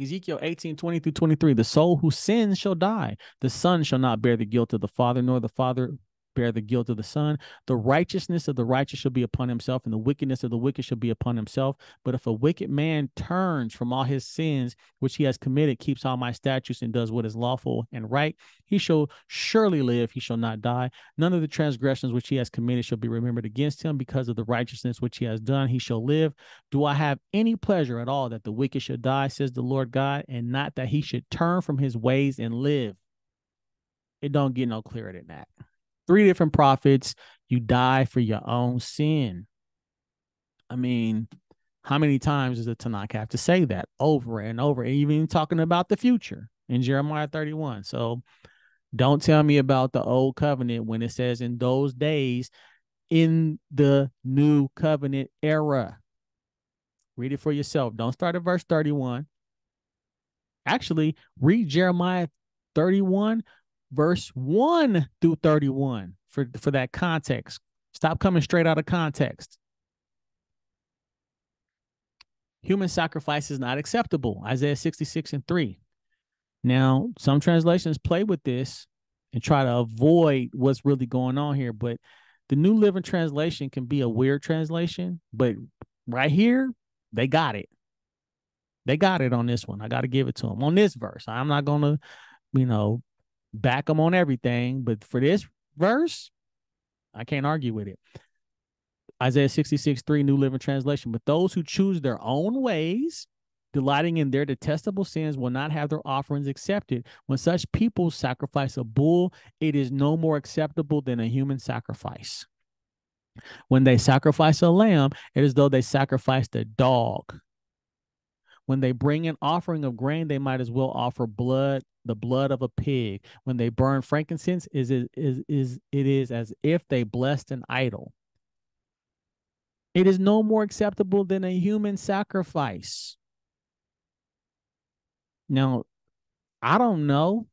Ezekiel eighteen twenty through twenty-three, the soul who sins shall die. The son shall not bear the guilt of the father, nor the father bear the guilt of the son. The righteousness of the righteous shall be upon himself, and the wickedness of the wicked shall be upon himself. But if a wicked man turns from all his sins which he has committed, keeps all my statutes, and does what is lawful and right, he shall surely live, he shall not die. None of the transgressions which he has committed shall be remembered against him. Because of the righteousness which he has done, he shall live. Do I have any pleasure at all that the wicked should die, says the Lord God, and not that he should turn from his ways and live? It don't get no clearer than that. Three different prophets. You die for your own sin. I mean, how many times does the Tanakh have to say that over and over? Even talking about the future in Jeremiah thirty-one. So don't tell me about the old covenant when it says in those days in the new covenant era. Read it for yourself. Don't start at verse thirty-one. Actually, read Jeremiah thirty-one. Verse one through thirty-one for, for that context. Stop coming straight out of context. Human sacrifice is not acceptable. Isaiah sixty-six and three. Now, some translations play with this and try to avoid what's really going on here, but the New Living Translation can be a weird translation, but right here, they got it. They got it on this one. I got to give it to them on this verse. I'm not going to, you know, back them on everything, but for this verse, I can't argue with it. Isaiah sixty-six three, New Living Translation. But those who choose their own ways, delighting in their detestable sins, will not have their offerings accepted. When such people sacrifice a bull, it is no more acceptable than a human sacrifice. When they sacrifice a lamb, it is as though they sacrificed a dog. When they bring an offering of grain, they might as well offer blood, the blood of a pig. When they burn frankincense, is it is, is it is as if they blessed an idol. It is no more acceptable than a human sacrifice. Now, I don't know,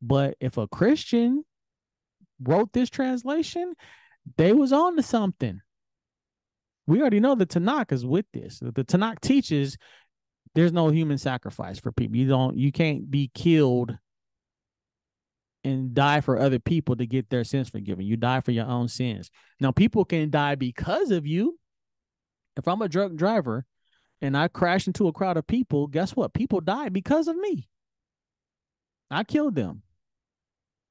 but if a Christian wrote this translation, they was on to something. We already know the Tanakh is with this. The Tanakh teaches there's no human sacrifice for people. You don't, you can't be killed and die for other people to get their sins forgiven. You die for your own sins. Now, people can die because of you. If I'm a drunk driver and I crash into a crowd of people, guess what? People died because of me. I killed them.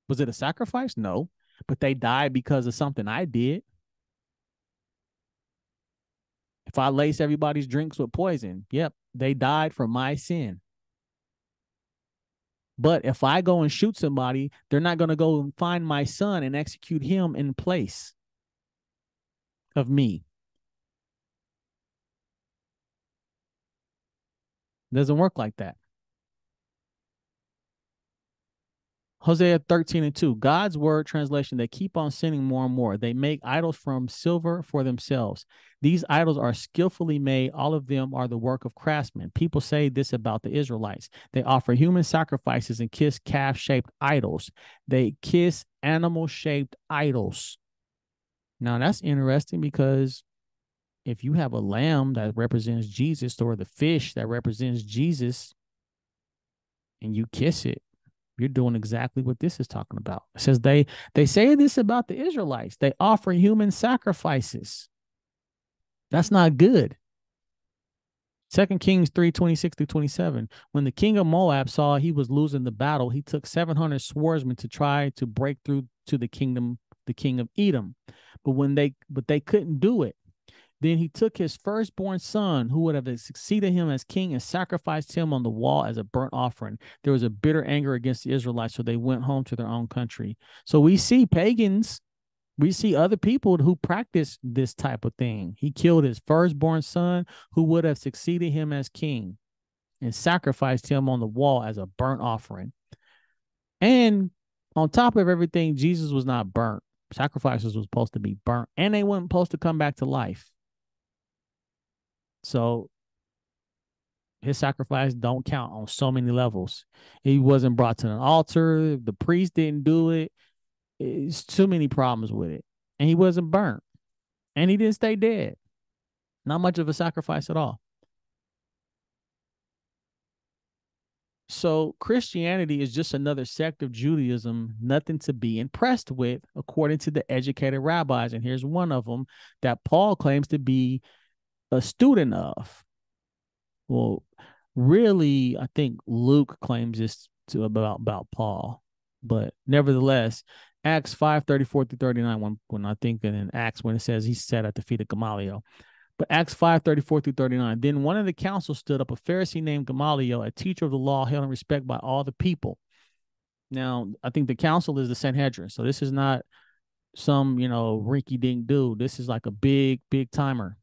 Was it a sacrifice? No, but they died because of something I did. If I lace everybody's drinks with poison, yep, they died for my sin. But if I go and shoot somebody, they're not going to go and find my son and execute him in place of me. It doesn't work like that. Hosea thirteen and two, God's word translation, they keep on sinning more and more. They make idols from silver for themselves. These idols are skillfully made. All of them are the work of craftsmen. People say this about the Israelites. They offer human sacrifices and kiss calf-shaped idols. They kiss animal-shaped idols. Now, that's interesting because if you have a lamb that represents Jesus or the fish that represents Jesus and you kiss it, you're doing exactly what this is talking about. It says they, they say this about the Israelites. They offer human sacrifices. That's not good. Second Kings three, twenty-six through twenty-seven. When the king of Moab saw he was losing the battle, he took seven hundred swordsmen to try to break through to the kingdom, the king of Edom. But when they, but they couldn't do it. Then he took his firstborn son, who would have succeeded him as king, and sacrificed him on the wall as a burnt offering. There was a bitter anger against the Israelites, so they went home to their own country. So we see pagans, we see other people who practice this type of thing. He killed his firstborn son, who would have succeeded him as king, and sacrificed him on the wall as a burnt offering. And on top of everything, Jesus was not burnt. Sacrifices were supposed to be burnt, and they weren't supposed to come back to life. So his sacrifice don't count on so many levels. He wasn't brought to an altar. The priest didn't do it. It's too many problems with it. And he wasn't burnt. And he didn't stay dead. Not much of a sacrifice at all. So Christianity is just another sect of Judaism, nothing to be impressed with, according to the educated rabbis. And here's one of them that Paul claims to be a student of. Well, really, I think Luke claims this to about, about Paul. But nevertheless, Acts five, thirty-four through thirty-nine, when, when I think in Acts, when it says he sat at the feet of Gamaliel. But Acts five, thirty-four through thirty-nine, then one of the council stood up, a Pharisee named Gamaliel, a teacher of the law, held in respect by all the people. Now, I think the council is the Sanhedrin. So this is not some, you know, rinky-dink dude. This is like a big, big timer.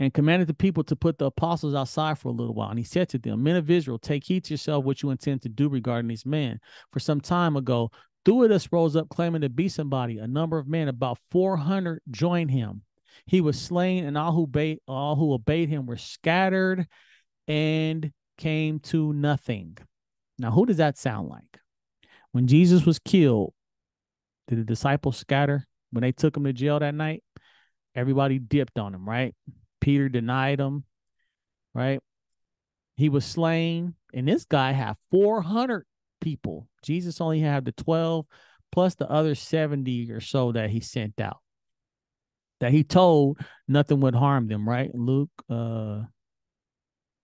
And commanded the people to put the apostles outside for a little while. And he said to them, men of Israel, take heed to yourself what you intend to do regarding this man. For some time ago, Theudas rose up claiming to be somebody. A number of men, about four hundred, joined him. He was slain, and all who, obeyed, all who obeyed him were scattered and came to nothing. Now, who does that sound like? When Jesus was killed, did the disciples scatter? When they took him to jail that night, everybody dipped on him, right? Peter denied him, right? He was slain, and this guy had four hundred people. Jesus only had the twelve plus the other seventy or so that he sent out, that he told nothing would harm them, right? Luke uh,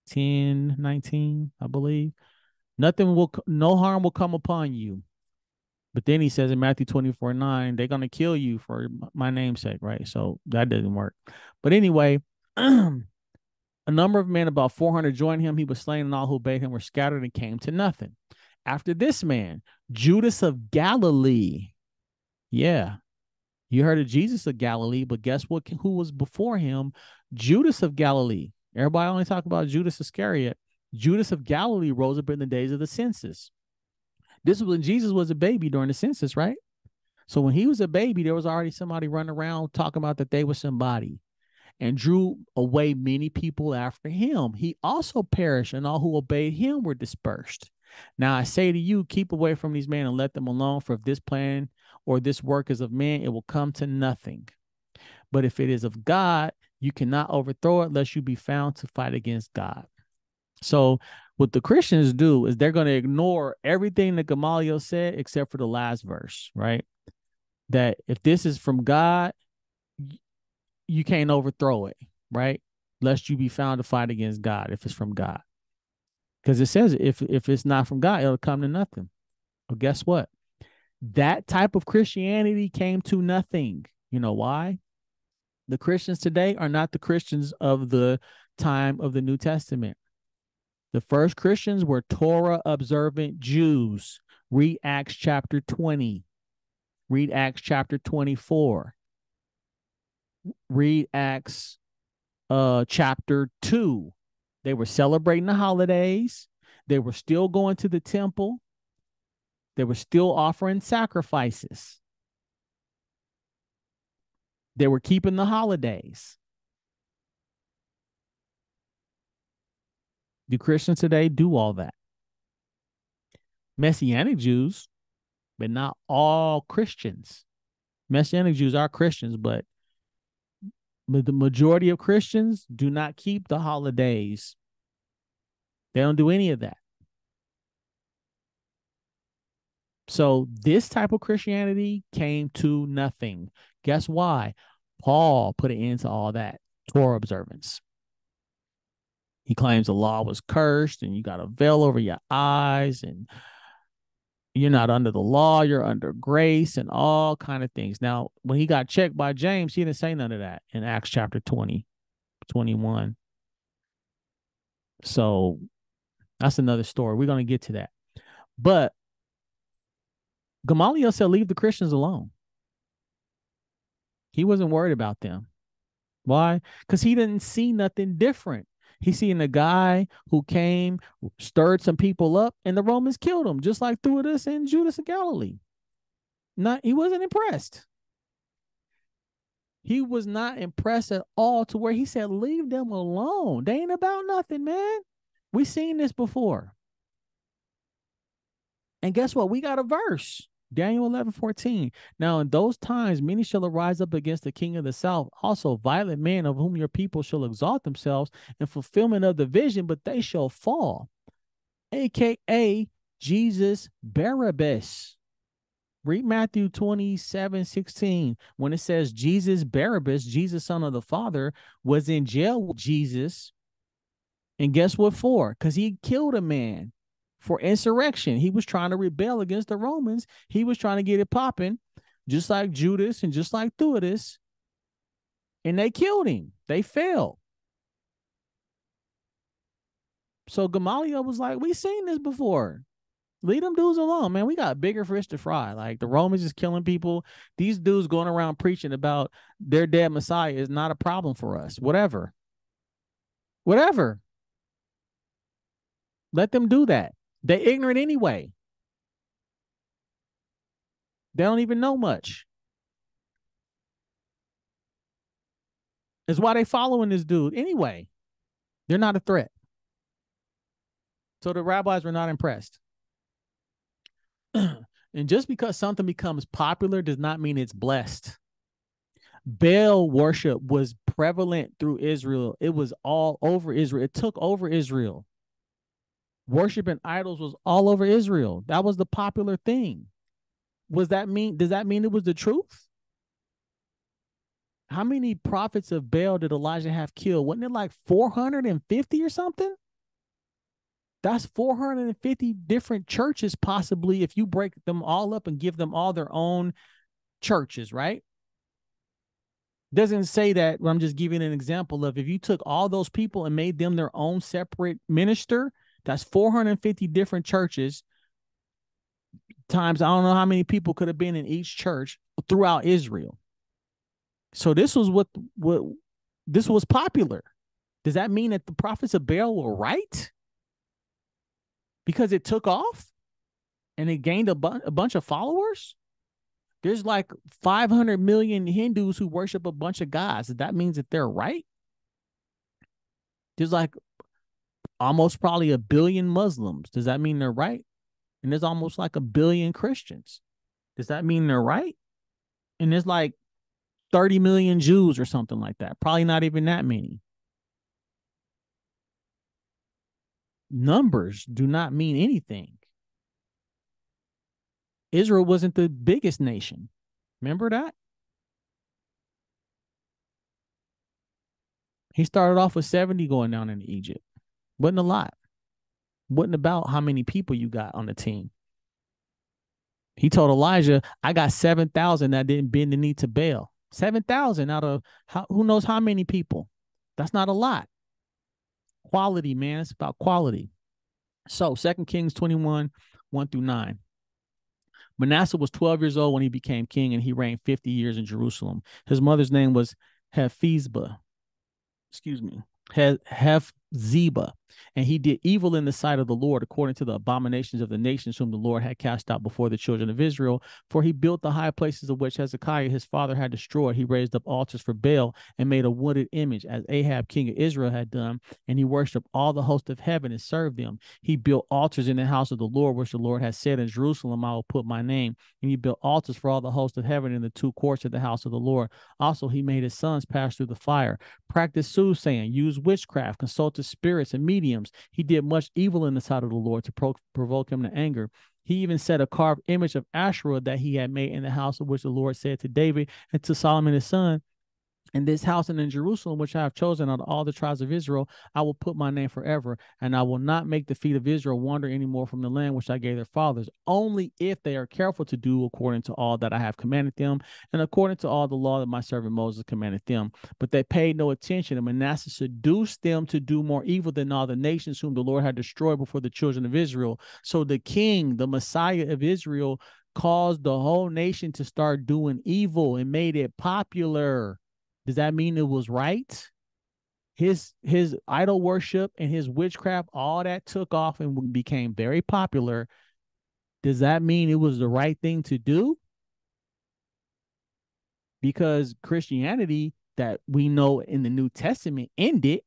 ten, nineteen, I believe. Nothing will, no harm will come upon you. But then he says in Matthew twenty-four, nine, they're going to kill you for my name's sake, right? So that doesn't work. But anyway, a number of men, about four hundred, joined him. He was slain, and all who obeyed him were scattered and came to nothing. After this man, Judas of Galilee. Yeah. You heard of Jesus of Galilee, but guess what? Who was before him? Judas of Galilee. Everybody only talk about Judas Iscariot. Judas of Galilee rose up in the days of the census. This was when Jesus was a baby during the census, right? So when he was a baby, there was already somebody running around talking about that they were somebody, and drew away many people after him. He also perished, and all who obeyed him were dispersed. Now I say to you, keep away from these men and let them alone, for if this plan or this work is of man, it will come to nothing. But if it is of God, you cannot overthrow it, lest you be found to fight against God. So what the Christians do is they're going to ignore everything that Gamaliel said, except for the last verse, right? That if this is from God, you can't overthrow it, right? Lest you be found to fight against God, if it's from God. Because it says if, if it's not from God, it'll come to nothing. Well, guess what? That type of Christianity came to nothing. You know why? The Christians today are not the Christians of the time of the New Testament. The first Christians were Torah observant Jews. Read Acts chapter twenty. Read Acts chapter twenty-four. Read Acts uh, chapter two. They were celebrating the holidays. They were still going to the temple. They were still offering sacrifices. They were keeping the holidays. Do Christians today do all that? Messianic Jews, but not all Christians. Messianic Jews are Christians, but the majority of Christians do not keep the holidays. They don't do any of that. So this type of Christianity came to nothing. Guess why? Paul put an end to all that Torah observance. He claims the law was cursed and you got a veil over your eyes and you're not under the law, you're under grace and all kind of things. Now, when he got checked by James, he didn't say none of that in Acts chapter twenty, twenty-one. So that's another story. We're going to get to that. But Gamaliel said, leave the Christians alone. He wasn't worried about them. Why? Because he didn't see nothing different. He seen a guy who came, stirred some people up, and the Romans killed him, just like Theudas and Judas of Galilee. Not, he wasn't impressed. He was not impressed at all, to where he said, leave them alone. They ain't about nothing, man. We seen this before. And guess what? We got a verse, Daniel eleven, fourteen. Now, in those times, many shall arise up against the king of the south, also violent men of whom your people shall exalt themselves in fulfillment of the vision, but they shall fall. a k a. Jesus Barabbas. Read Matthew twenty-seven sixteen when it says Jesus Barabbas, Jesus, son of the Father, was in jail with Jesus. And guess what for? Because he killed a man for insurrection. He was trying to rebel against the Romans. He was trying to get it popping, just like Judas and just like Theudas. And they killed him. They failed. So Gamaliel was like, we seen this before. Leave them dudes alone, man. We got bigger fish to fry. Like, the Romans is killing people. These dudes going around preaching about their dead Messiah is not a problem for us. Whatever. Whatever. Let them do that. They're ignorant anyway. They don't even know much. That's why they following this dude anyway. They're not a threat. So the rabbis were not impressed. And just because something becomes popular does not mean it's blessed. Baal worship was prevalent through Israel. It was all over Israel. It took over Israel. Worshiping idols was all over Israel. That was the popular thing. Was that mean? Does that mean it was the truth? How many prophets of Baal did Elijah have killed? Wasn't it like four hundred fifty or something? That's four hundred fifty different churches, possibly, if you break them all up and give them all their own churches, right? Doesn't say that. Well, I'm just giving an example of, if you took all those people and made them their own separate minister, that's four hundred fifty different churches times I don't know how many people could have been in each church throughout Israel. So this was what, what this was popular. Does that mean that the prophets of Baal were right? Because it took off and it gained a, bu a bunch of followers? There's like five hundred million Hindus who worship a bunch of gods. That means that they're right? There's like almost probably a billion Muslims. Does that mean they're right? And there's almost like a billion Christians. Does that mean they're right? And there's like thirty million Jews or something like that. Probably not even that many. Numbers do not mean anything. Israel wasn't the biggest nation. Remember that? He started off with seventy going down into Egypt. Wasn't a lot. Wasn't about how many people you got on the team. He told Elijah, I got seven thousand that didn't bend the knee to Baal. seven thousand out of how, who knows how many people. That's not a lot. Quality, man. It's about quality. So Second Kings twenty-one, one through nine. Manasseh was twelve years old when he became king, and he reigned fifty years in Jerusalem. His mother's name was Hephzibah. Excuse me. Hephzibah. And he did evil in the sight of the Lord, according to the abominations of the nations whom the Lord had cast out before the children of Israel. For he built the high places of which Hezekiah his father had destroyed. He raised up altars for Baal and made a wooden image, as Ahab king of Israel had done. And he worshipped all the host of heaven and served them. He built altars in the house of the Lord, which the Lord had said, in Jerusalem I will put my name. And he built altars for all the host of heaven in the two courts of the house of the Lord. Also he made his sons pass through the fire, practiced soothsaying, used witchcraft, consulted spirits and mediums. He did much evil in the sight of the Lord to pro provoke him to anger. He even set a carved image of Asherah that he had made in the house of which the Lord said to David and to Solomon his son, in this house and in Jerusalem, which I have chosen out of all the tribes of Israel, I will put my name forever, and I will not make the feet of Israel wander any more from the land which I gave their fathers, only if they are careful to do according to all that I have commanded them, and according to all the law that my servant Moses commanded them. But they paid no attention, and Manasseh seduced them to do more evil than all the nations whom the Lord had destroyed before the children of Israel. So the king, the Messiah of Israel, caused the whole nation to start doing evil and made it popular. Does that mean it was right? His his idol worship and his witchcraft, all that took off and became very popular. Does that mean it was the right thing to do? Because Christianity that we know in the New Testament ended,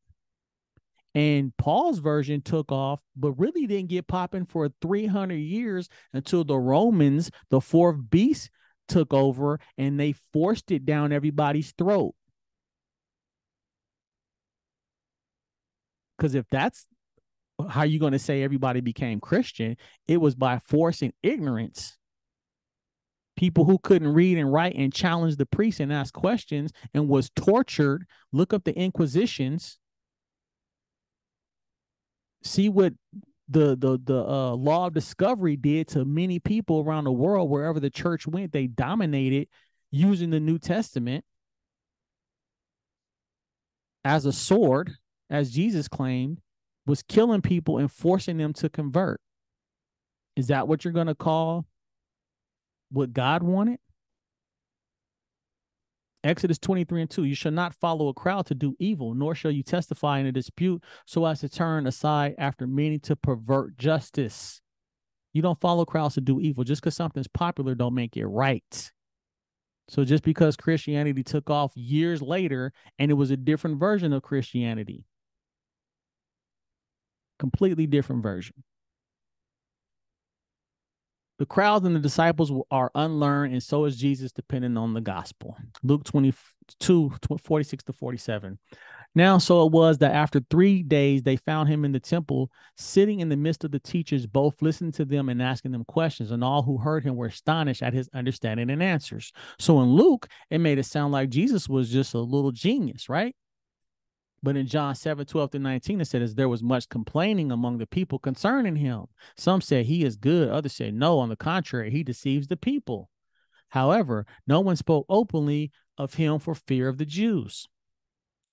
and Paul's version took off, but really didn't get popping for three hundred years until the Romans, the fourth beast, took over, and they forced it down everybody's throat. Because if that's how are you going to say everybody became Christian? It was by force and ignorance. People who couldn't read and write and challenged the priests and asked questions and was tortured. Look up the Inquisitions. See what the the the uh, law of discovery did to many people around the world. Wherever the church went, they dominated using the New Testament as a sword, as Jesus claimed, was killing people and forcing them to convert. Is that what you're going to call what God wanted? Exodus twenty-three and two, you shall not follow a crowd to do evil, nor shall you testify in a dispute so as to turn aside after many to pervert justice. You don't follow crowds to do evil. Just because something's popular don't make it right. So just because Christianity took off years later and it was a different version of Christianity, completely different version. The crowds and the disciples are unlearned, and so is Jesus, depending on the gospel. Luke twenty-two, forty-six to forty-seven. Now, so it was that after three days, they found him in the temple, sitting in the midst of the teachers, both listening to them and asking them questions. And all who heard him were astonished at his understanding and answers. So in Luke, it made it sound like Jesus was just a little genius, right? But in John seven, twelve through nineteen, it said, as there was much complaining among the people concerning him. Some said he is good. Others said, no, on the contrary, he deceives the people. However, no one spoke openly of him for fear of the Jews.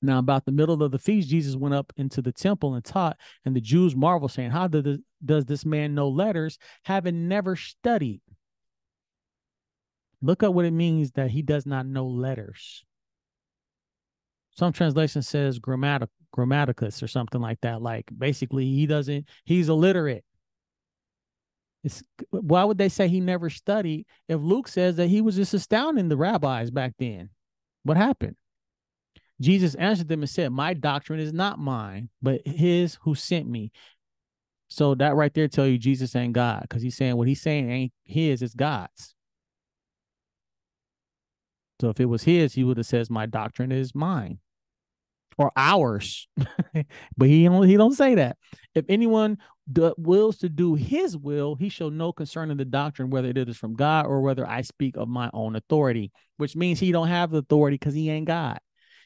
Now, about the middle of the feast, Jesus went up into the temple and taught, and the Jews marveled, saying, how does this man know letters, having never studied? Look up what it means that he does not know letters. Some translation says grammatic, grammaticus or something like that. Like basically he doesn't, he's illiterate. It's, why would they say he never studied if Luke says that he was just astounding the rabbis back then? What happened? Jesus answered them and said, my doctrine is not mine, but his who sent me. So that right there tell you Jesus ain't God, because he's saying what he's saying ain't his, it's God's. So if it was his, he would have said, my doctrine is mine. Or ours, but he don't, he don't say that. If anyone do, wills to do his will, he shall know concerning the doctrine, whether it is from God or whether I speak of my own authority, which means he don't have the authority because he ain't God.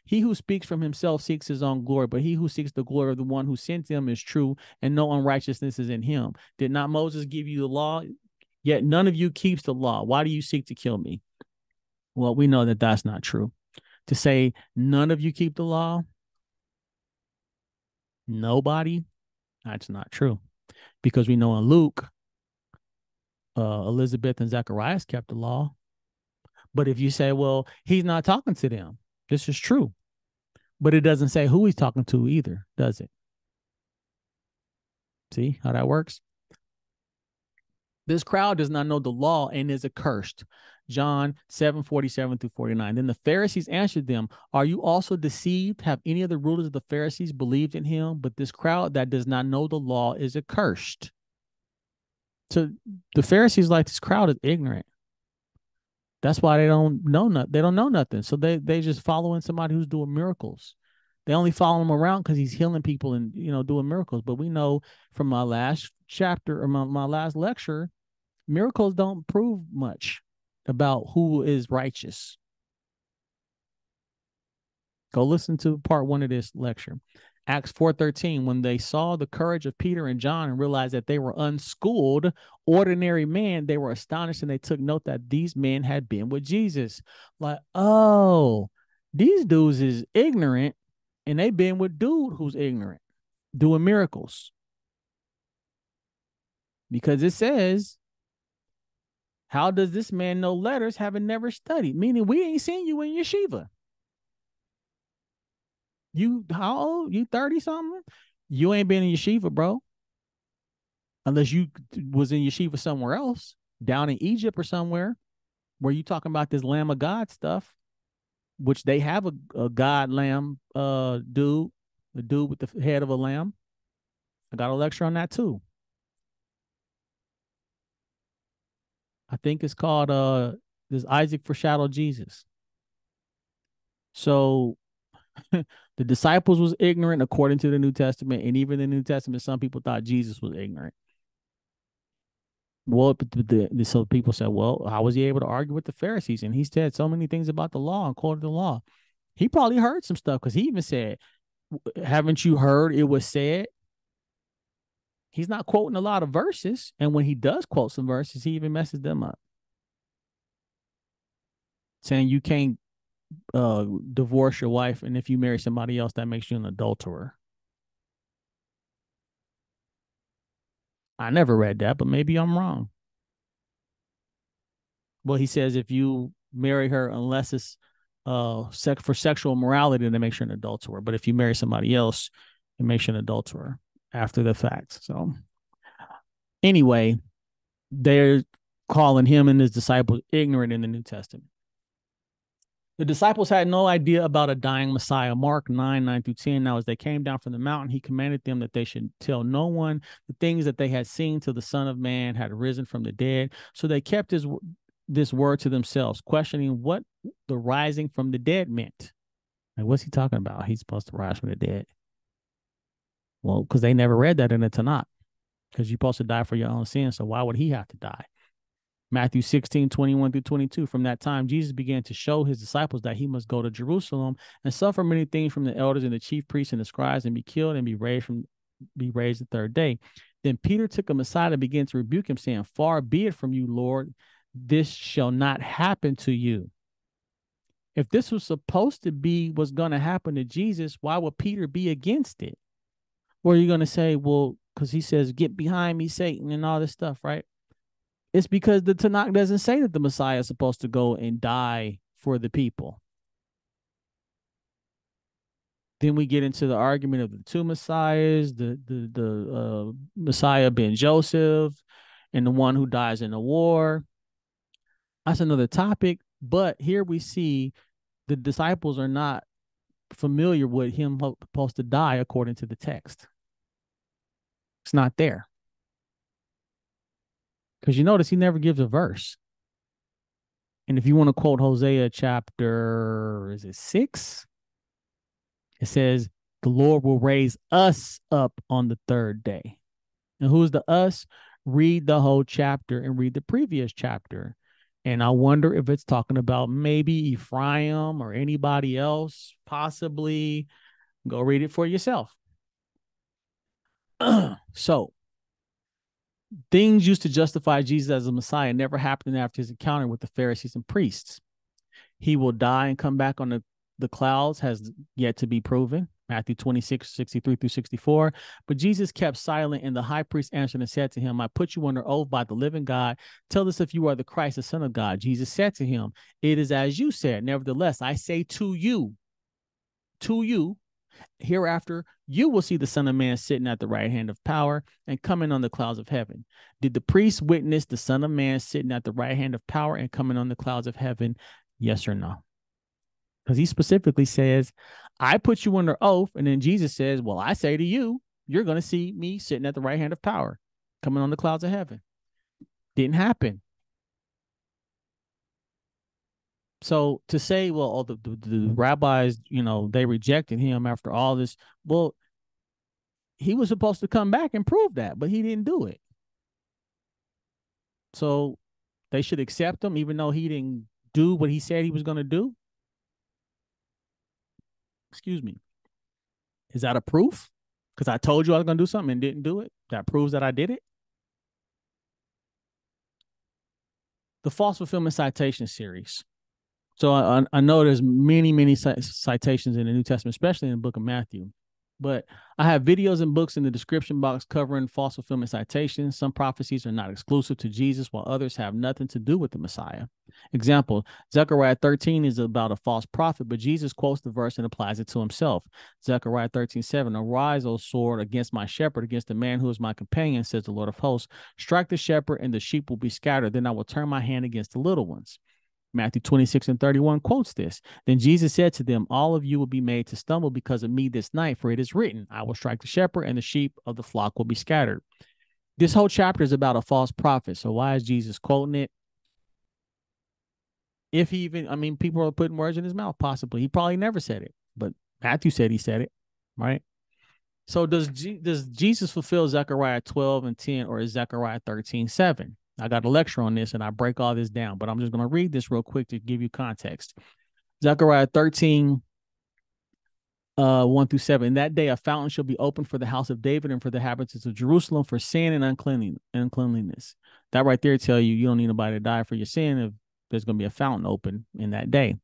He who speaks from himself seeks his own glory, but he who seeks the glory of the one who sent him is true, and no unrighteousness is in him. Did not Moses give you the law? Yet none of you keeps the law. Why do you seek to kill me? Well, we know that that's not true. To say none of you keep the law, nobody, that's not true, because we know in Luke, uh, Elizabeth and Zacharias kept the law. But if you say, well, he's not talking to them, this is true, but it doesn't say who he's talking to either, does it? See how that works? This crowd does not know the law and is accursed. John seven, forty-seven through forty-nine. Then the Pharisees answered them, are you also deceived? Have any of the rulers of the Pharisees believed in him? But this crowd that does not know the law is accursed. So the Pharisees, like, this crowd is ignorant. That's why they don't know nothing. They don't know nothing. So they they just following somebody who's doing miracles. They only follow him around because he's healing people and, you know, doing miracles. But we know from my last chapter or my, my last lecture, miracles don't prove much about who is righteous. Go listen to part one of this lecture. Acts four thirteen, when they saw the courage of Peter and John and realized that they were unschooled, ordinary men, they were astonished, and they took note that these men had been with Jesus. Like, oh, these dudes is ignorant, and they've been with dude who's ignorant, doing miracles. Because it says, how does this man know letters, having never studied? Meaning we ain't seen you in Yeshiva. You, how old? You thirty-something? You ain't been in Yeshiva, bro. Unless you was in Yeshiva somewhere else, down in Egypt or somewhere, where you talking about this Lamb of God stuff, which they have a, a God lamb uh, dude, the dude with the head of a lamb. I got a lecture on that too. I think it's called, uh, does Isaac foreshadow Jesus? So The disciples was ignorant according to the New Testament, and even in the New Testament, some people thought Jesus was ignorant. Well, the, the, so people said, well, how was he able to argue with the Pharisees? And he said so many things about the law and quoted the law. He probably heard some stuff, because he even said, haven't you heard it was said? He's not quoting a lot of verses. And when he does quote some verses, he even messes them up, saying you can't uh, divorce your wife, and if you marry somebody else, that makes you an adulterer. I never read that, but maybe I'm wrong. Well, he says if you marry her, unless it's uh, sex for sexual morality, then it makes you an adulterer. But if you marry somebody else, it makes you an adulterer after the fact. So anyway, they're calling him and his disciples ignorant in the New Testament. The disciples had no idea about a dying Messiah. Mark nine, nine through ten. Now, as they came down from the mountain, he commanded them that they should tell no one the things that they had seen till the Son of Man had risen from the dead. So they kept his, this word to themselves, questioning what the rising from the dead meant. Like, what's he talking about? He's supposed to rise from the dead. Well, because they never read that in the Tanakh, because you're supposed to die for your own sins. So why would he have to die? Matthew sixteen, twenty-one through twenty-two. From that time, Jesus began to show his disciples that he must go to Jerusalem and suffer many things from the elders and the chief priests and the scribes, and be killed and be raised from be raised the third day. Then Peter took him aside and began to rebuke him, saying, "Far be it from you, Lord, this shall not happen to you." If this was supposed to be what's going to happen to Jesus, why would Peter be against it? Or are you going to say, well, because he says, "Get behind me, Satan," and all this stuff, right? It's because the Tanakh doesn't say that the Messiah is supposed to go and die for the people. Then we get into the argument of the two Messiahs, the the the uh, Messiah Ben Joseph, and the one who dies in the war. That's another topic. But here we see the disciples are not familiar with him supposed to die according to the text. It's not there. Because you notice he never gives a verse. And if you want to quote Hosea chapter, is it six? It says, the Lord will raise us up on the third day. And who's the us? Read the whole chapter and read the previous chapter. And I wonder if it's talking about maybe Ephraim or anybody else, possibly. Go read it for yourself. So, things used to justify Jesus as a Messiah never happened after his encounter with the Pharisees and priests. He will die and come back on the, the clouds has yet to be proven. Matthew twenty-six, sixty-three through sixty-four. But Jesus kept silent, and the high priest answered and said to him, "I put you under oath by the living God. Tell us if you are the Christ, the Son of God." Jesus said to him, "It is as you said. Nevertheless, I say to you, to you, hereafter, you will see the Son of Man sitting at the right hand of power and coming on the clouds of heaven." Did the priests witness the Son of Man sitting at the right hand of power and coming on the clouds of heaven? Yes or no? Because he specifically says, "I put you under oath." And then Jesus says, "Well, I say to you, you're going to see me sitting at the right hand of power, coming on the clouds of heaven." Didn't happen. So to say, well, all the, the, the rabbis, you know, they rejected him after all this. Well, he was supposed to come back and prove that, but he didn't do it. So they should accept him, even though he didn't do what he said he was going to do. Excuse me. Is that a proof? Because I told you I was going to do something and didn't do it. That proves that I did it. The False Fulfillment Citation Series. So I, I know there's many, many citations in the New Testament, especially in the book of Matthew. But I have videos and books in the description box covering false fulfillment citations. Some prophecies are not exclusive to Jesus, while others have nothing to do with the Messiah. Example, Zechariah thirteen is about a false prophet, but Jesus quotes the verse and applies it to himself. Zechariah thirteen, seven, "Arise, O sword, against my shepherd, against the man who is my companion, says the Lord of hosts. Strike the shepherd, and the sheep will be scattered. Then I will turn my hand against the little ones." Matthew twenty-six and thirty-one quotes this. "Then Jesus said to them, all of you will be made to stumble because of me this night, for it is written, I will strike the shepherd and the sheep of the flock will be scattered." This whole chapter is about a false prophet. So why is Jesus quoting it? If he even, I mean, people are putting words in his mouth, possibly. He probably never said it, but Matthew said he said it, right? So does G- does Jesus fulfill Zechariah twelve and ten, or is Zechariah thirteen seven? I got a lecture on this, and I break all this down, but I'm just going to read this real quick to give you context. Zechariah thirteen, uh, one through seven. In that day, a fountain shall be opened for the house of David and for the inhabitants of Jerusalem for sin and uncleanliness. That right there tell you, you don't need nobody to die for your sin if there's going to be a fountain open in that day.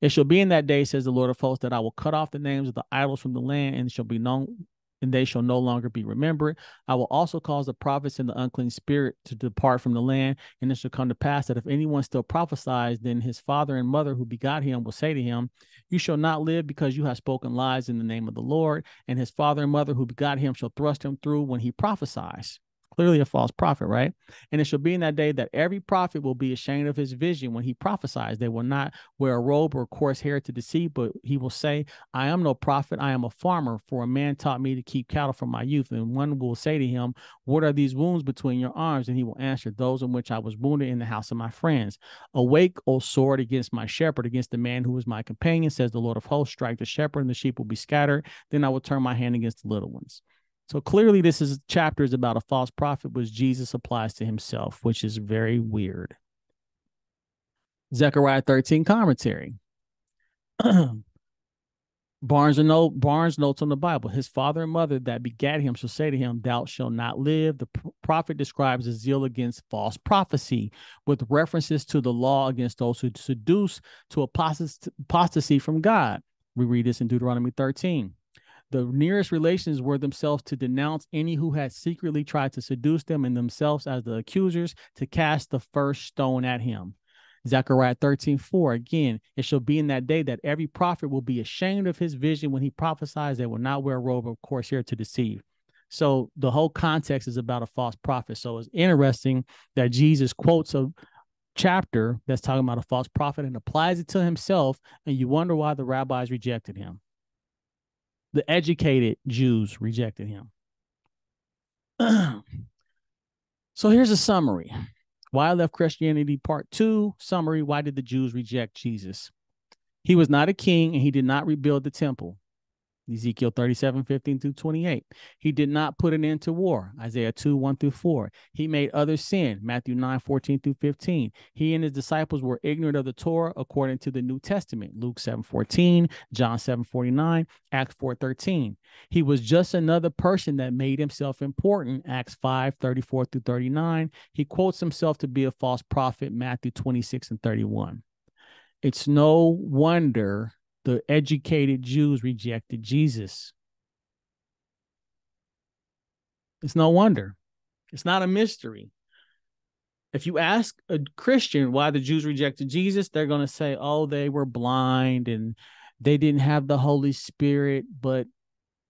It shall be in that day, says the Lord of hosts, that I will cut off the names of the idols from the land, and shall be known, and they shall no longer be remembered. I will also cause the prophets and the unclean spirit to depart from the land, and it shall come to pass that if anyone still prophesies, then his father and mother who begot him will say to him, you shall not live because you have spoken lies in the name of the Lord, and his father and mother who begot him shall thrust him through when he prophesies. Clearly a false prophet, right? And it shall be in that day that every prophet will be ashamed of his vision when he prophesies. They will not wear a robe or coarse hair to deceive, but he will say, I am no prophet, I am a farmer, for a man taught me to keep cattle from my youth. And one will say to him, what are these wounds between your arms? And he will answer, those in which I was wounded in the house of my friends. Awake, O sword, against my shepherd, against the man who is my companion, says the Lord of hosts. Strike the shepherd, and the sheep will be scattered. Then I will turn my hand against the little ones. So clearly this is chapter is about a false prophet, which Jesus applies to himself, which is very weird. Zechariah thirteen commentary. Barnes and no, Barnes notes on the Bible, his father and mother that begat him shall say to him, thou shalt not live. The pr- prophet describes a zeal against false prophecy with references to the law against those who seduce to apost- apostasy from God. We read this in Deuteronomy thirteen. The nearest relations were themselves to denounce any who had secretly tried to seduce them, and themselves as the accusers to cast the first stone at him. Zechariah thirteen four, again, it shall be in that day that every prophet will be ashamed of his vision when he prophesies. They will not wear a robe of coarse hair to deceive. So the whole context is about a false prophet. So it's interesting that Jesus quotes a chapter that's talking about a false prophet and applies it to himself, and you wonder why the rabbis rejected him. The educated Jews rejected him. So here's a summary. Why I Left Christianity, part two. Summary, why did the Jews reject Jesus? He was not a king, and he did not rebuild the temple. Ezekiel thirty-seven fifteen through twenty-eight. He did not put an end to war. Isaiah two one through four. He made others sin. Matthew nine fourteen through fifteen. He and his disciples were ignorant of the Torah according to the New Testament. Luke seven fourteen. John seven forty-nine. Acts four thirteen. He was just another person that made himself important. Acts five thirty-four through thirty-nine. He quotes himself to be a false prophet. Matthew twenty-six and thirty-one. It's no wonder the educated Jews rejected Jesus. It's no wonder. It's not a mystery. If you ask a Christian why the Jews rejected Jesus, they're going to say, oh, they were blind and they didn't have the Holy Spirit. But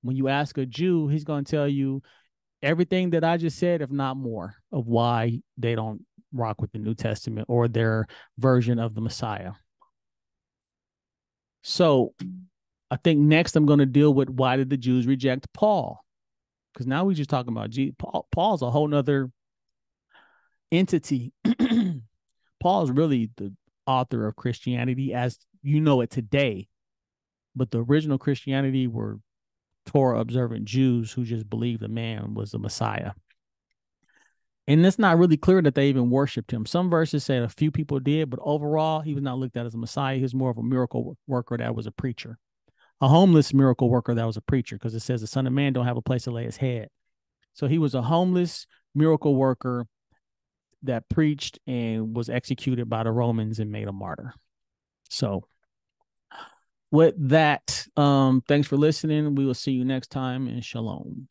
when you ask a Jew, he's going to tell you everything that I just said, if not more, of why they don't rock with the New Testament or their version of the Messiah. So I think next I'm going to deal with why did the Jews reject Paul? Because now we're just talking about Jesus. Paul, Paul's a whole nother entity. Paul's really the author of Christianity as you know it today. But the original Christianity were Torah observant Jews who just believed the man was the Messiah. And it's not really clear that they even worshiped him. Some verses say a few people did, but overall, he was not looked at as a Messiah. He was more of a miracle worker that was a preacher, a homeless miracle worker that was a preacher, because it says the Son of Man don't have a place to lay his head. So he was a homeless miracle worker that preached and was executed by the Romans and made a martyr. So with that, um, thanks for listening. We will see you next time, and shalom.